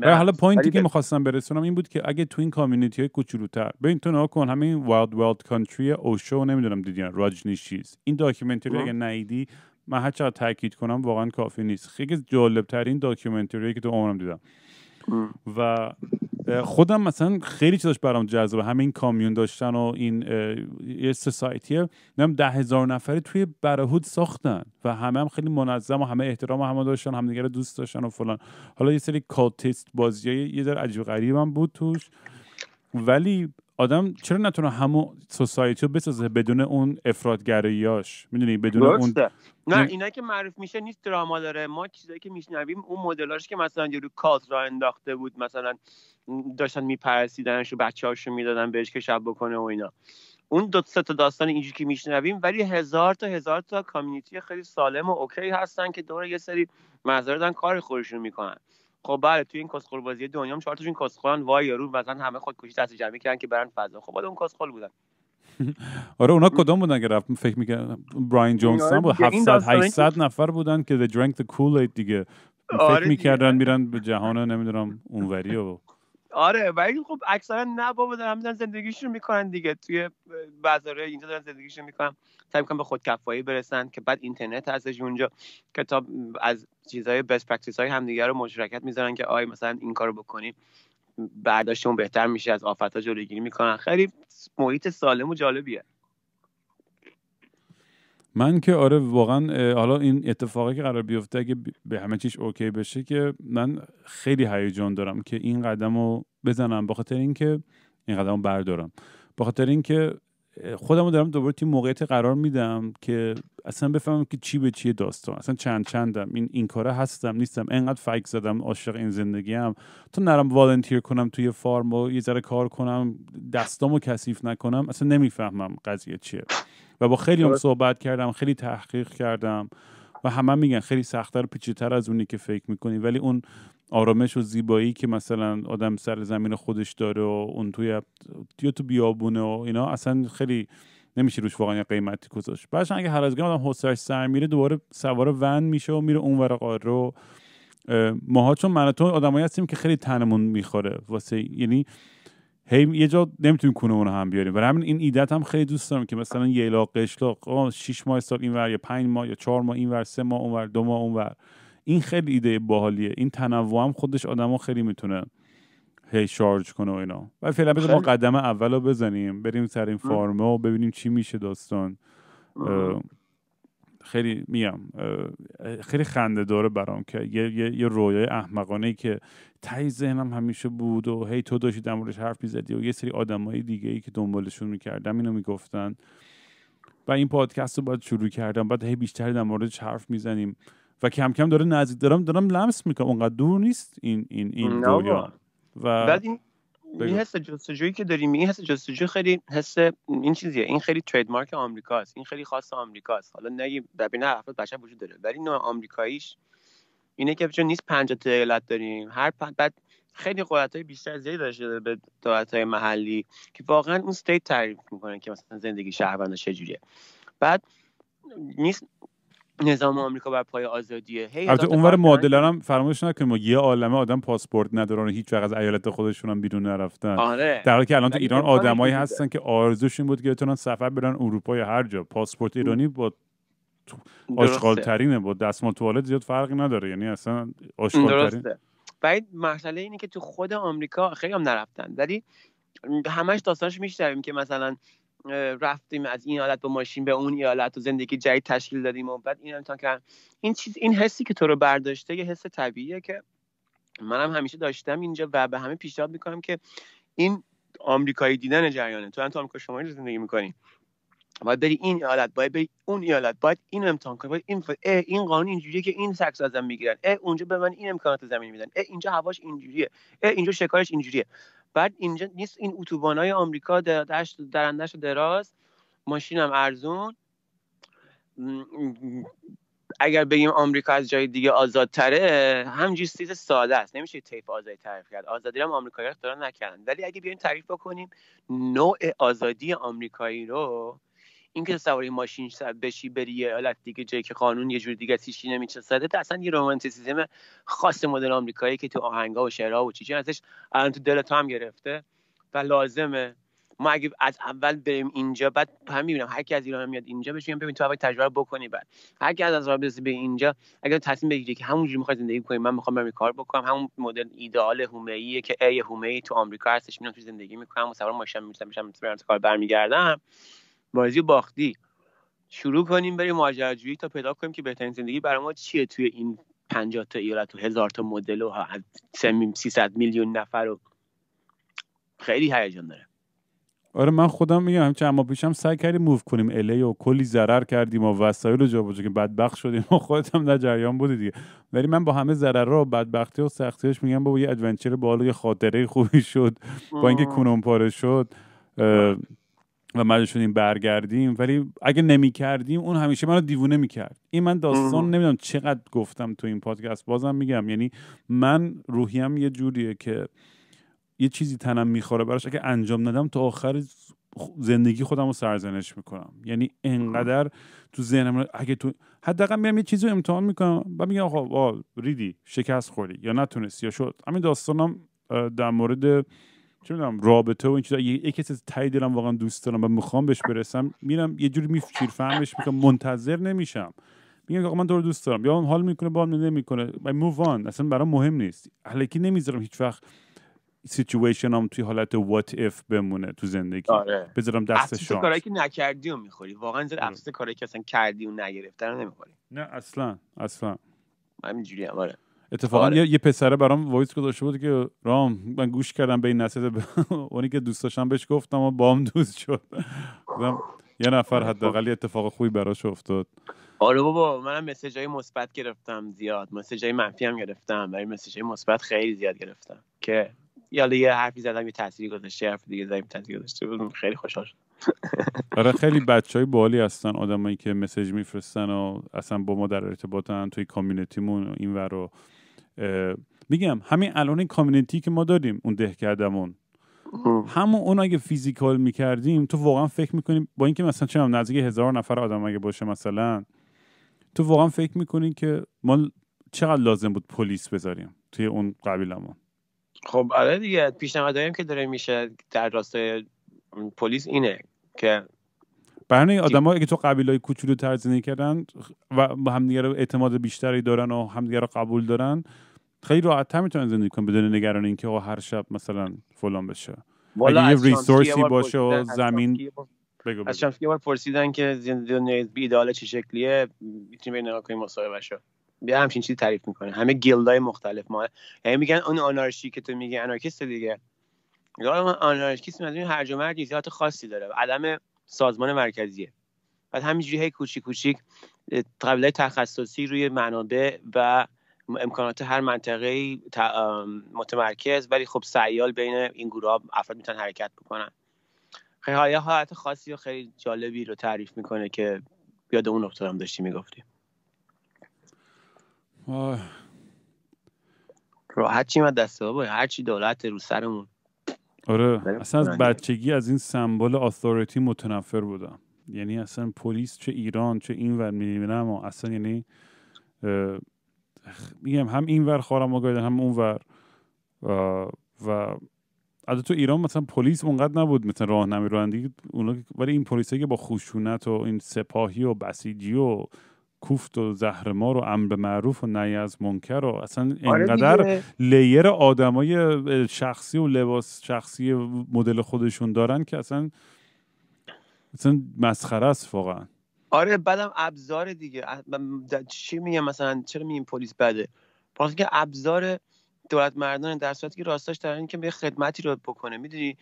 و حالا پوینتی که می‌خواستم برسونم این بود که اگه تو این کامیونیتی‌های کوچولوتر ببین، تو نگاه کن همین وایلد وایلد کانتری اوشو، نمیدونم دیدین راجنیش چیز، این داکیومنتری اگه ندیدی من هر چقدر تاکید کنم واقعا کافی نیست. یکی از جالب‌ترین داکیومنتریه که تو عمرم دیدم و خودم مثلا خیلی چیزاش برام جذابه، همین کامیون داشتن و این یه سوسایتیه نمیدونم ده هزار نفری توی برهوت ساختن و همه هم خیلی منظم و همه احترام و همه داشتن، همدیگه رو دوست داشتن و فلان. حالا یه سری کالتیست بازیای یه در عجیب غریبم بود توش، ولی آدم چرا نتونه همو سوسایتی رو بسازه بدون اون افرادگراییاش، میدونی، بدون اون نه اینا که معروف میشه نیست دراما داره. ما چیزایی که میشنویم اون مدلاش که مثلا یه رو کات را انداخته بود مثلا داشتن میپرسیدنش و بچه‌هاشو میدادن بهش که شب بکنه و اینا، اون دو سه تا داستان اینجوری که میشنویم، ولی هزار تا هزار تا کامیونیتی خیلی سالم و اوکی هستن که دور یه سری مزرعه دارن کار خودشون میکنن. خب بله توی این کسخل بازی دنیا هم چهار تاشون کسخلن، وای یارو مثلا همه خودکشی دست جمعی کردن که برن فضا. خب بعد اون کسخل بودن. آره اونا کدوم بودن که رفت فکر می‌کردم براین جونسون بود، هفتصد هشتصد نفر بودن که they drank the Kool-Aid دیگه، فکر می‌کردن میرن به جهان نمیدونم اونوری و آره، ولی خب اکثرا نه بابا دارن زندگیشون میکنن دیگه، توی بازاره اینجا دارن زندگیشون میکنن، سعی میکنن به خودکفایی برسن که بعد اینترنت ازش اونجا کتاب از چیزهای best practice های همدیگه رو مشارکت میذارن که آی مثلا این کارو بکنیم برداشتمون بهتر میشه، از آفتا جلوگیری میکنن. خیلی محیط سالم و جالبیه. من که آره واقعا حالا این اتفاقی که قرار بیفته اگه به همه چیش اوکی بشه که من خیلی هیجان دارم که این قدمو بزنم، به خاطر اینکه این قدمو بردارم، به خاطر اینکه خودمو دارم دوباره توی موقعیت قرار میدم که اصلا بفهمم که چی به چیه داستان، اصلا چند چندم، این این کاره هستم نیستم، انقدر فک زدم عاشق این زندگیم تو نرم والنتیر کنم توی فارم و یه ذره کار کنم دستامو کثیف نکنم، اصلا نمیفهمم قضیه چیه. و با خیلی هم صحبت کردم، خیلی تحقیق کردم و همه میگن خیلی سخت‌تر و پیچیده‌تر از اونی که فکر میکنی، ولی اون آرامش و زیبایی که مثلا آدم سر زمین خودش داره و اون توی یا تو بیابونه و اینا اصلا خیلی نمیشه روش واقعا قیمتی گذاشت. بعدش اگه هر از گاهی آدم حوصله‌اش سر میره دوباره سوار ون میشه و میره اونور قاره و ماها چون من و تو آدمایی هستیم که خیلی تنمون میخوره واسه، یعنی هی یه جا نمیتونیم کنه اون رو هم بیاریم. برای همین این ایدت هم خیلی دوست دارم که مثلا یه علاق قشلاق شش ماه سال اینور یا پنج ماه یا چهار ماه اینور، سه ماه اونور، دو ماه اونور. این خیلی ایده باحالیه. این تنوع هم خودش آدمو خیلی میتونه هی شارژ کنه و اینا. و فعلا بذار ما قدم اولو بزنیم، بریم سر این فارمه و ببینیم چی میشه داستان. خیلی میام خیلی خنده داره برام که یه یه, یه رویای احمقانه‌ای که ته ذهنم همیشه بود و هی تو داشتی در موردش حرف می‌زدی و یه سری آدمای دیگه‌ای که دنبالشون می‌کردم اینو میگفتن و این پادکست رو باید شروع کردم، بعد هی بیشتر در موردش حرف می‌زنیم و کم کم داره نزدیک دارم دارم لمس می‌کنم، اونقدر دور نیست این این این دنیا. و بعد این این حس جستجویی که داریم، این حس جستجو خیلی حس این چیزیه، این خیلی ترید مارک آمریکاست، این خیلی خاص آمریکاست. حالا نگیم ببین افراد بچه وجود داره ولی نوع آمریکاییش اینه که چون نیست پنجاه تا ایالت داریم، هر پنج بعد خیلی قدرت‌های بیشتر زیاد داشته به دولت‌های محلی که واقعا اون استیت تعریف میکنه که مثلا زندگی شهروند چجوریه. بعد نیست نظام آمریکا بر پای آزادیه. البته اونور معادله هم فراموش نکنیم، یه عالمه آدم پاسپورت ندارن و هیچ وقت از ایالت خودشون هم بیرون نرفتن. آره. در حالی که الان تو ایران آدمایی هستن که آرزوشون بود که بتونن سفر برن اروپا یا هر جا. پاسپورت ایرانی با آشغال‌ترینه، با دستمال توالت زیاد فرقی نداره، یعنی اصلا آشغال‌ترین. درسته. بعد مسئله اینه که تو خود آمریکا خیلی هم نرفتن، ولی همش داستانش میشنویم که مثلا رفتیم از این ایالت با ماشین به اون ایالت و زندگی جدید تشکیل دادیم و بعد این امتحان کردن. این چیز این حسی که تو رو برداشته یه حس طبیعیه که منم هم همیشه داشتم اینجا و به همه پیشنهاد میکنم که این آمریکایی دیدن جریانه. تو هم تو آمریکا شمالی رو زندگی میکنی، باید بری این ایالت، باید بری اون ایالت، باید این امتحان کنی، باید این ف... این قانون اینجوریه که این سکس ازم میگیرن، اه اونجا به من این امکانات زمین میدن، اه اینجا هواش اینجوریه، اه اینجا شکارش اینجوریه. بعد اینجا نیست، این اتوبانای آمریکا درندش درندش دراز، ماشینم ارزون. اگر بگیم آمریکا از جای دیگه آزادتره، همینجوری چیز ساده است، نمیشه طیف آزادی تعریف کرد. آزادی رو آمریکایی اختراع نکردن، ولی اگه بیایم تعریف بکنیم نوع آزادی آمریکایی رو، اینکه سواری ماشین شد بشی بری یه حالت دیگه جایی که قانون یه جور دیگه سیشی نمیچسبه، اصلا یه رمانتیسیزم خاص مدل آمریکایی که تو آهنگا و شعرها و چیزی ازش الان تو دل تو هم گرفته و لازمه. ما اگه از اول بریم اینجا، بعد هم میبینم هر کی از ایران میاد اینجا بهش میگم ببین تو اول تجربه بکنی، بعد هر کی از از رابطه به اینجا اگه تصمیم بگیری که همونجوری میخوای زندگی کنی، من میخوام برم کار بکنم، همون مدل ایدئال هومه‌ایه که ای هومه‌ای تو آمریکا هستش، میام تو زندگی میکنم، مسافر ماشم میرسم میشم برم کار برمیگردم، بازی باختی شروع کنیم بریم ماجراجویی تا پیدا کنیم که بهترین زندگی برای ما چیه توی این پنجاه تا ایالت و هزار تا مدل و سیصد میلیون نفر و خیلی هیجان داره. آره من خودم میگم همین چند ماه پیشم سعی کردیم موو کنیم الی و کلی ضرر کردیم و وسایل رو جابجا که بدبخت شدیم و خودت هم در جریان بودی دیگه. ولی من با همه ضررها و بدبختی و سختیاش میگم بابا یه ادونچر باحال، یه خاطره خوبی شد با اینکه کنون پاره شد و ما شدیم برگردیم. ولی اگه نمی‌کردیم اون همیشه منو دیوونه می‌کرد. این من داستان نمیدونم چقدر گفتم تو این پادکست، بازم میگم یعنی من روحیم یه جوریه که یه چیزی تنم میخوره براش، اگه انجام ندم تا آخر زندگی خودم رو سرزنش میکنم. یعنی انقدر تو ذهنم اگه تو حداقل میام یه چیزی رو امتحان میکنم و میگم آقا ریدی، شکست خوردی یا نتونستی یا شد. همین داستانم در مورد چه میدونم رابطه و این چیزا، یکی از تای دلم واقعا دوست دارم و میخوام بهش برسم، میرم یه جوری میفکر فهمش میکنم، منتظر نمیشم، میگم آقا من تو رو دوست دارم، یا حال میکنه با هم نمیکنه و موو آن، اصلا برام مهم نیست. الکی نمیذارم هیچ وقت سیچویشن هم توی حالت what if بمونه تو زندگی. آره. بذارم دست شانس. افسوس کارایی که نکردی و میخوری واقعا، زیاد افسوس کارایی که اصلا کردی و نگرفتی رو نمیخوری. نه اصلا اصلا همینجوری هم. آره اتفاقا آره. یه پسره برام وایس گذاشته بود که رام من گوش کردم به این نصیحت ب... اونی که دوست داشتم بهش گفتم و با هم دوست شد. یه نفر حداقل اتفاق خوبی براش افتاد. آره بابا منم مسیجای مثبت گرفتم زیاد، مسیجای منفی هم گرفتم، ولی مسیجای مثبت خیلی زیاد گرفتم که یاله یه حرفی زدم یه تأثیری گذاشته، حرف دیگه زدم تأثیری گذاشته بود. خیلی خوشحال شدم. آره خیلی بچهای باحالی هستن آدمایی که مسیج میفرستن و اصلا با ما در ارتباطن توی کامیونیتیمون اینور رو. میگم همین الان این کامیونیتی که ما داریم اون دهکدمون، همون اون اگه فیزیکال میکردیم تو واقعا فکر میکنیم با اینکه مثلا چه هم نزدیک هزار نفر آدم اگه باشه مثلا، تو واقعا فکر میکنین که ما چقدر لازم بود پلیس بذاریم توی اون قبیلهمون. خب آره دیگه پیشنهادایم که داره میشه در راستای پلیس اینه که برای این آدما اگه تو قبیله‌های کوچولوتر زندگی کردن و همدیگه رو اعتماد بیشتری دارن و همدیگه رو قبول دارن، خیلی راحت‌تر میتونن زندگی کنن بدون نگران اینکه آقا هر شب مثلا فلان بشه. اگه یه ریسورسی باشه و زمین بگو از شمس یه بار پرسیدن که زندگی ایدئال چه شکلیه، میتونیم نگاه کنیم مصاحبهشو بیا همچین چیزی تعریف میکنه. همه گیلدای مختلف ما، یعنی میگن اون آنارشی که تو میگی آنارکیست دیگه، میگن آنارکیست از این هرج و مرج ایدئات خاصی داره، عدم سازمان مرکزیه. بعد همینجوری هی کوچیک کوچیک قبیله‌های تخصصی روی منابع و امکانات هر منطقه متمرکز، ولی خب سیال بین این گروه‌ها افراد میتونن حرکت بکنن. خیلی حالت خاصی و خیلی جالبی رو تعریف میکنه که یاد اون افتادم داشتی میگفتی. آه. راحت چیم از دسته بابای هرچی دولت رو سرمون. آره اصلا از بچگی از این سمبل آثوریتی متنفر بودم، یعنی اصلا پلیس چه ایران چه اینور میبینم اصلا، یعنی میگم هم اینور خارم آگاه دارم هم اونور و البته تو ایران مثلا پلیس اونقدر نبود مثلا راهنمایی رانندگی اونا، ولی این پلیسایی که با خشونت و این سپاهی و بسیجی و کوفت و زهرمار و امر به معروف و نهی از منکر و اصلا اینقدر آره لیر آدمای شخصی و لباس شخصی مدل خودشون دارن که اصلا اصلا مسخره است واقعا. آره بعدم ابزار دیگه چی میگم مثلا چرا میگیم پلیس بده؟ واسه که ابزار دولت مردان در صورتی که راستش در این که به خدمتی رو بکنه. میدونی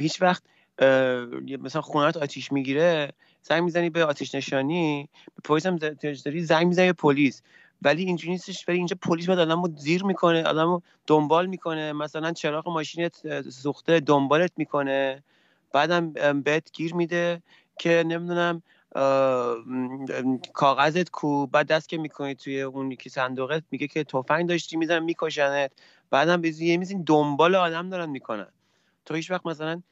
هیچ وقت مثلا خونه‌ات آتیش میگیره زنگ میزنی به آتش نشانی، به پلیس هم داری زنگ میزنی به پلیس، ولی اینجوری نیستش. ولی اینجا پلیس بعد آدمو زیر میکنه، آدمو دنبال میکنه، مثلا چراغ ماشینت سوخته دنبالت میکنه، بعدم بهت گیر میده که نمیدونم کاغذت کو، بعد دست که میکنی توی اون یکی صندوقت میگه که تفنگ داشتی میزنن میکشنت، بعدم یه میزین دنبال آدم دارن میکنن. تو هیچ وقت مثلا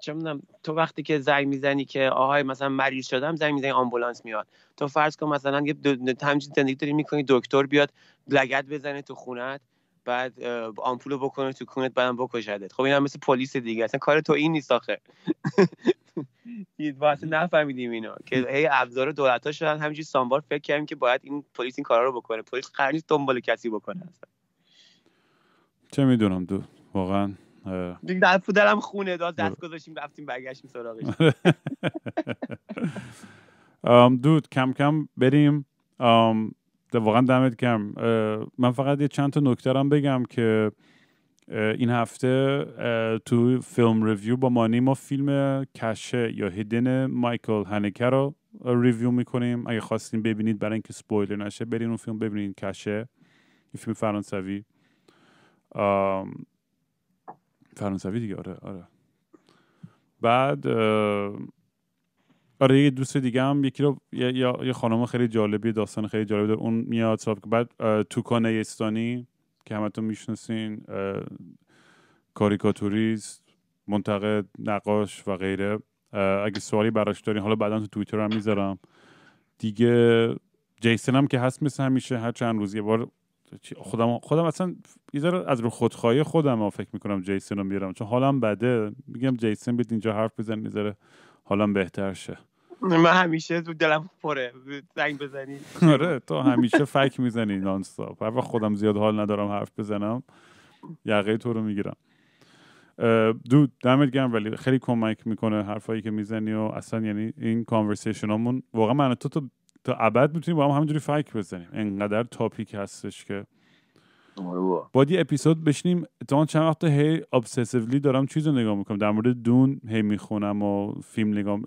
چه میدونم تو وقتی که زنگ میزنی که آهای مثلا مریض شدم، زنگ میزنی آمبولانس میاد، تو فرض کن مثلا یه همچین زندگی داری میکنی دکتر بیاد لگد بزنه تو خونت، بعد آمپولو بکنه تو کونت بعدم بکشدت. خب این هم مثل پلیس دیگه، اصلا کار تو این نیست آخه. واسه نفهمیدیم اینا که هی ابزار دولت‌ها شدن، همینجوری سانبار فکر کردیم که باید این پلیس این کارا رو بکنه. پلیس قرار نیست دنبال کسی بکنه اصلا. چه میدونم دو واقعا دیگه دفعه درم خونه داد دست گذاشتیم رفتیم برگشتیم سراغش. ام دود کم کم بریم. ام واقعا دمت گرم. من فقط یه چند تا نکته رام بگم که این هفته تو فیلم ریویو با مانی ما فیلم کشه یا هیدن مایکل هنکه رو ریویو میکنیم. اگه خواستین ببینید برای اینکه سپویلر نشه برین اون فیلم ببینید. کشه یه فیلم فرانسوی فرانسوی دیگه. آره آره. بعد آره یه دوست دیگه هم یکی رو یا یه خانم خیلی جالبی داستان خیلی جالبی داره اون میاد صاحب. بعد توکا نیستانی که همتون میشناسین، کاریکاتوریست، منتقد، نقاش و غیره. اگه سوالی براش دارین حالا بعدا تو توییتر هم میذارم دیگه. جیسن هم که هست مثل همیشه هر چند روز یه بار. خودم خودم اصلا یه ذره از رو خودخواهی خودم فکر میکنم جیسن رو میارم چون حالم بده، میگم جیسن بیاد اینجا حرف بزنه یه ذره حالم بهتر شه. من همیشه تو دلم پره زنگ بزنی. آره تو همیشه فک میزنی نانستاپ. هر وقت خودم زیاد حال ندارم حرف بزنم یقه تو رو میگیرم. دود دمت گرم ولی خیلی کمک میکنه حرفایی که میزنی و اصلا یعنی این کانورسیشنامون واقعا من تو تو تا ابد میتونیم با هم همینجوری فک بزنیم، انقدر تاپیک هستش که باید یه اپیزود بشینیم. تا چند وقت هی ابسسیولی دارم چیز رو نگاه میکنم در مورد دون، هی میخونم و فیلم نگاه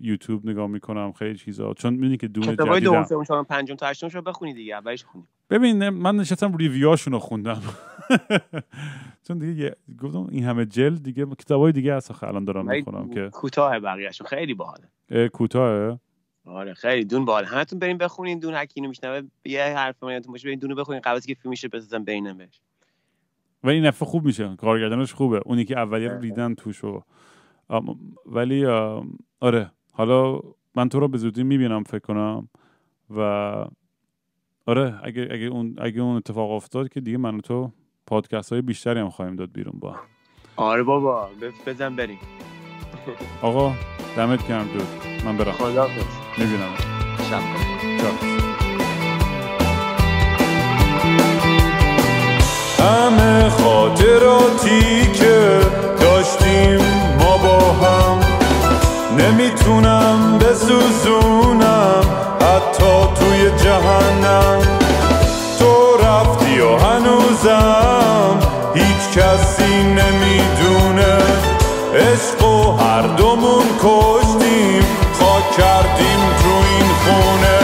یوتیوب نگاه میکنم خیلی چیزا چون میدونی که دون جدیدم کتابای دوم سوم چهارم پنجم تا هشتمش رو بخونی دیگه. اولش خونی ببین من نشستم ریویوهاشون رو خوندم چون دیگه گفتم این همه جلد دیگه کتابای دیگه هست آخه الان دارم میخونم که کوتاه بقیه‌شون خیلی باحاله. کوتاه آره خیلی دون باحال. همتون بریم بخونین دون. هر کی اینو میشنوه یه حرف منتون باشه برین دونو بخونین قبل از اینکه فیلمش بسازن ببیننش. ولی این دفعه خوب میشه، کارگردانش خوبه، اونی که اولیه ریدن توشو. ولی آره حالا من تو رو به زودی میبینم فکر کنم و آره اگه اگه اون اگه اون اتفاق افتاد که دیگه من و تو پادکست های بیشتری هم خواهیم داد بیرون با. آره بابا بزن بریم. آقا دمت گرم دود. من برم. خداحافظ. میبینم. شب بخیر. همه خاطراتی که داشتیم ما با هم نمیتونم بسوزونم حتی توی جهنم. تو رفتی و هنوزم هیچ کسی نمیدونه. عشق و هر دومون کشتیم خاک کردیم تو این خونه.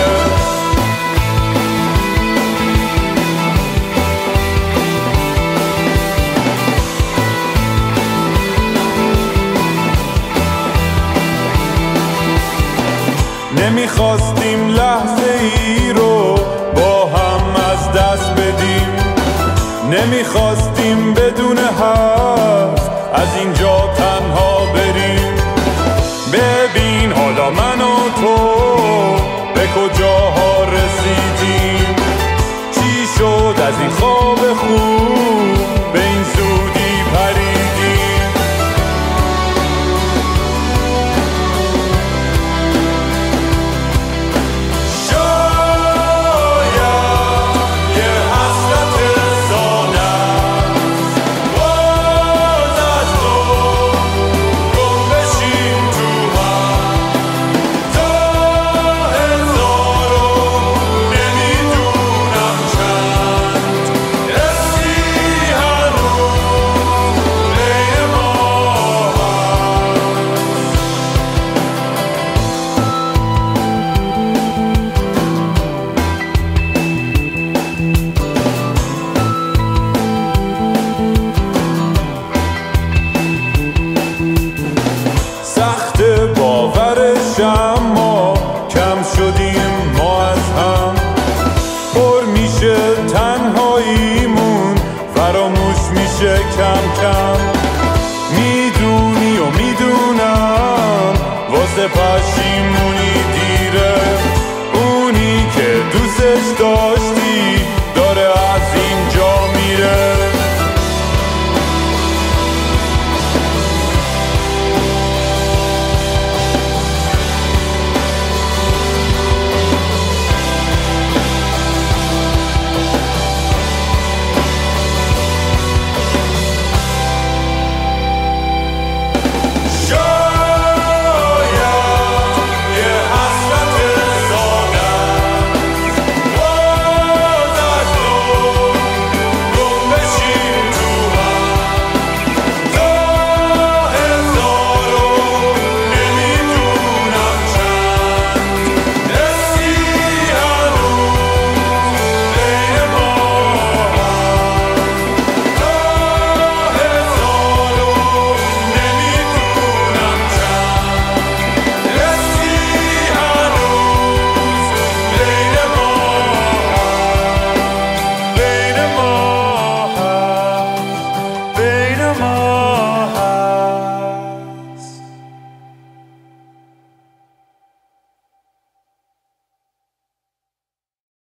نمیخواستیم لحظه ای رو با هم از دست بدیم. نمیخواستیم بدون هست از اینجا تنها بریم. ببین حالا من و تو به کجاها رسیدیم. چی شد از این خواب خوب به این زودی پریدیم. شاید یه حسرت ساده باز از تو گم بشیم تو هم تا هزارو نمیدونم چند. حسی هنوز بین ما هست. سخت باورش اما کم شدیم ما از هم. پر میشه تنهاییمون فراموش میشه کم کم. می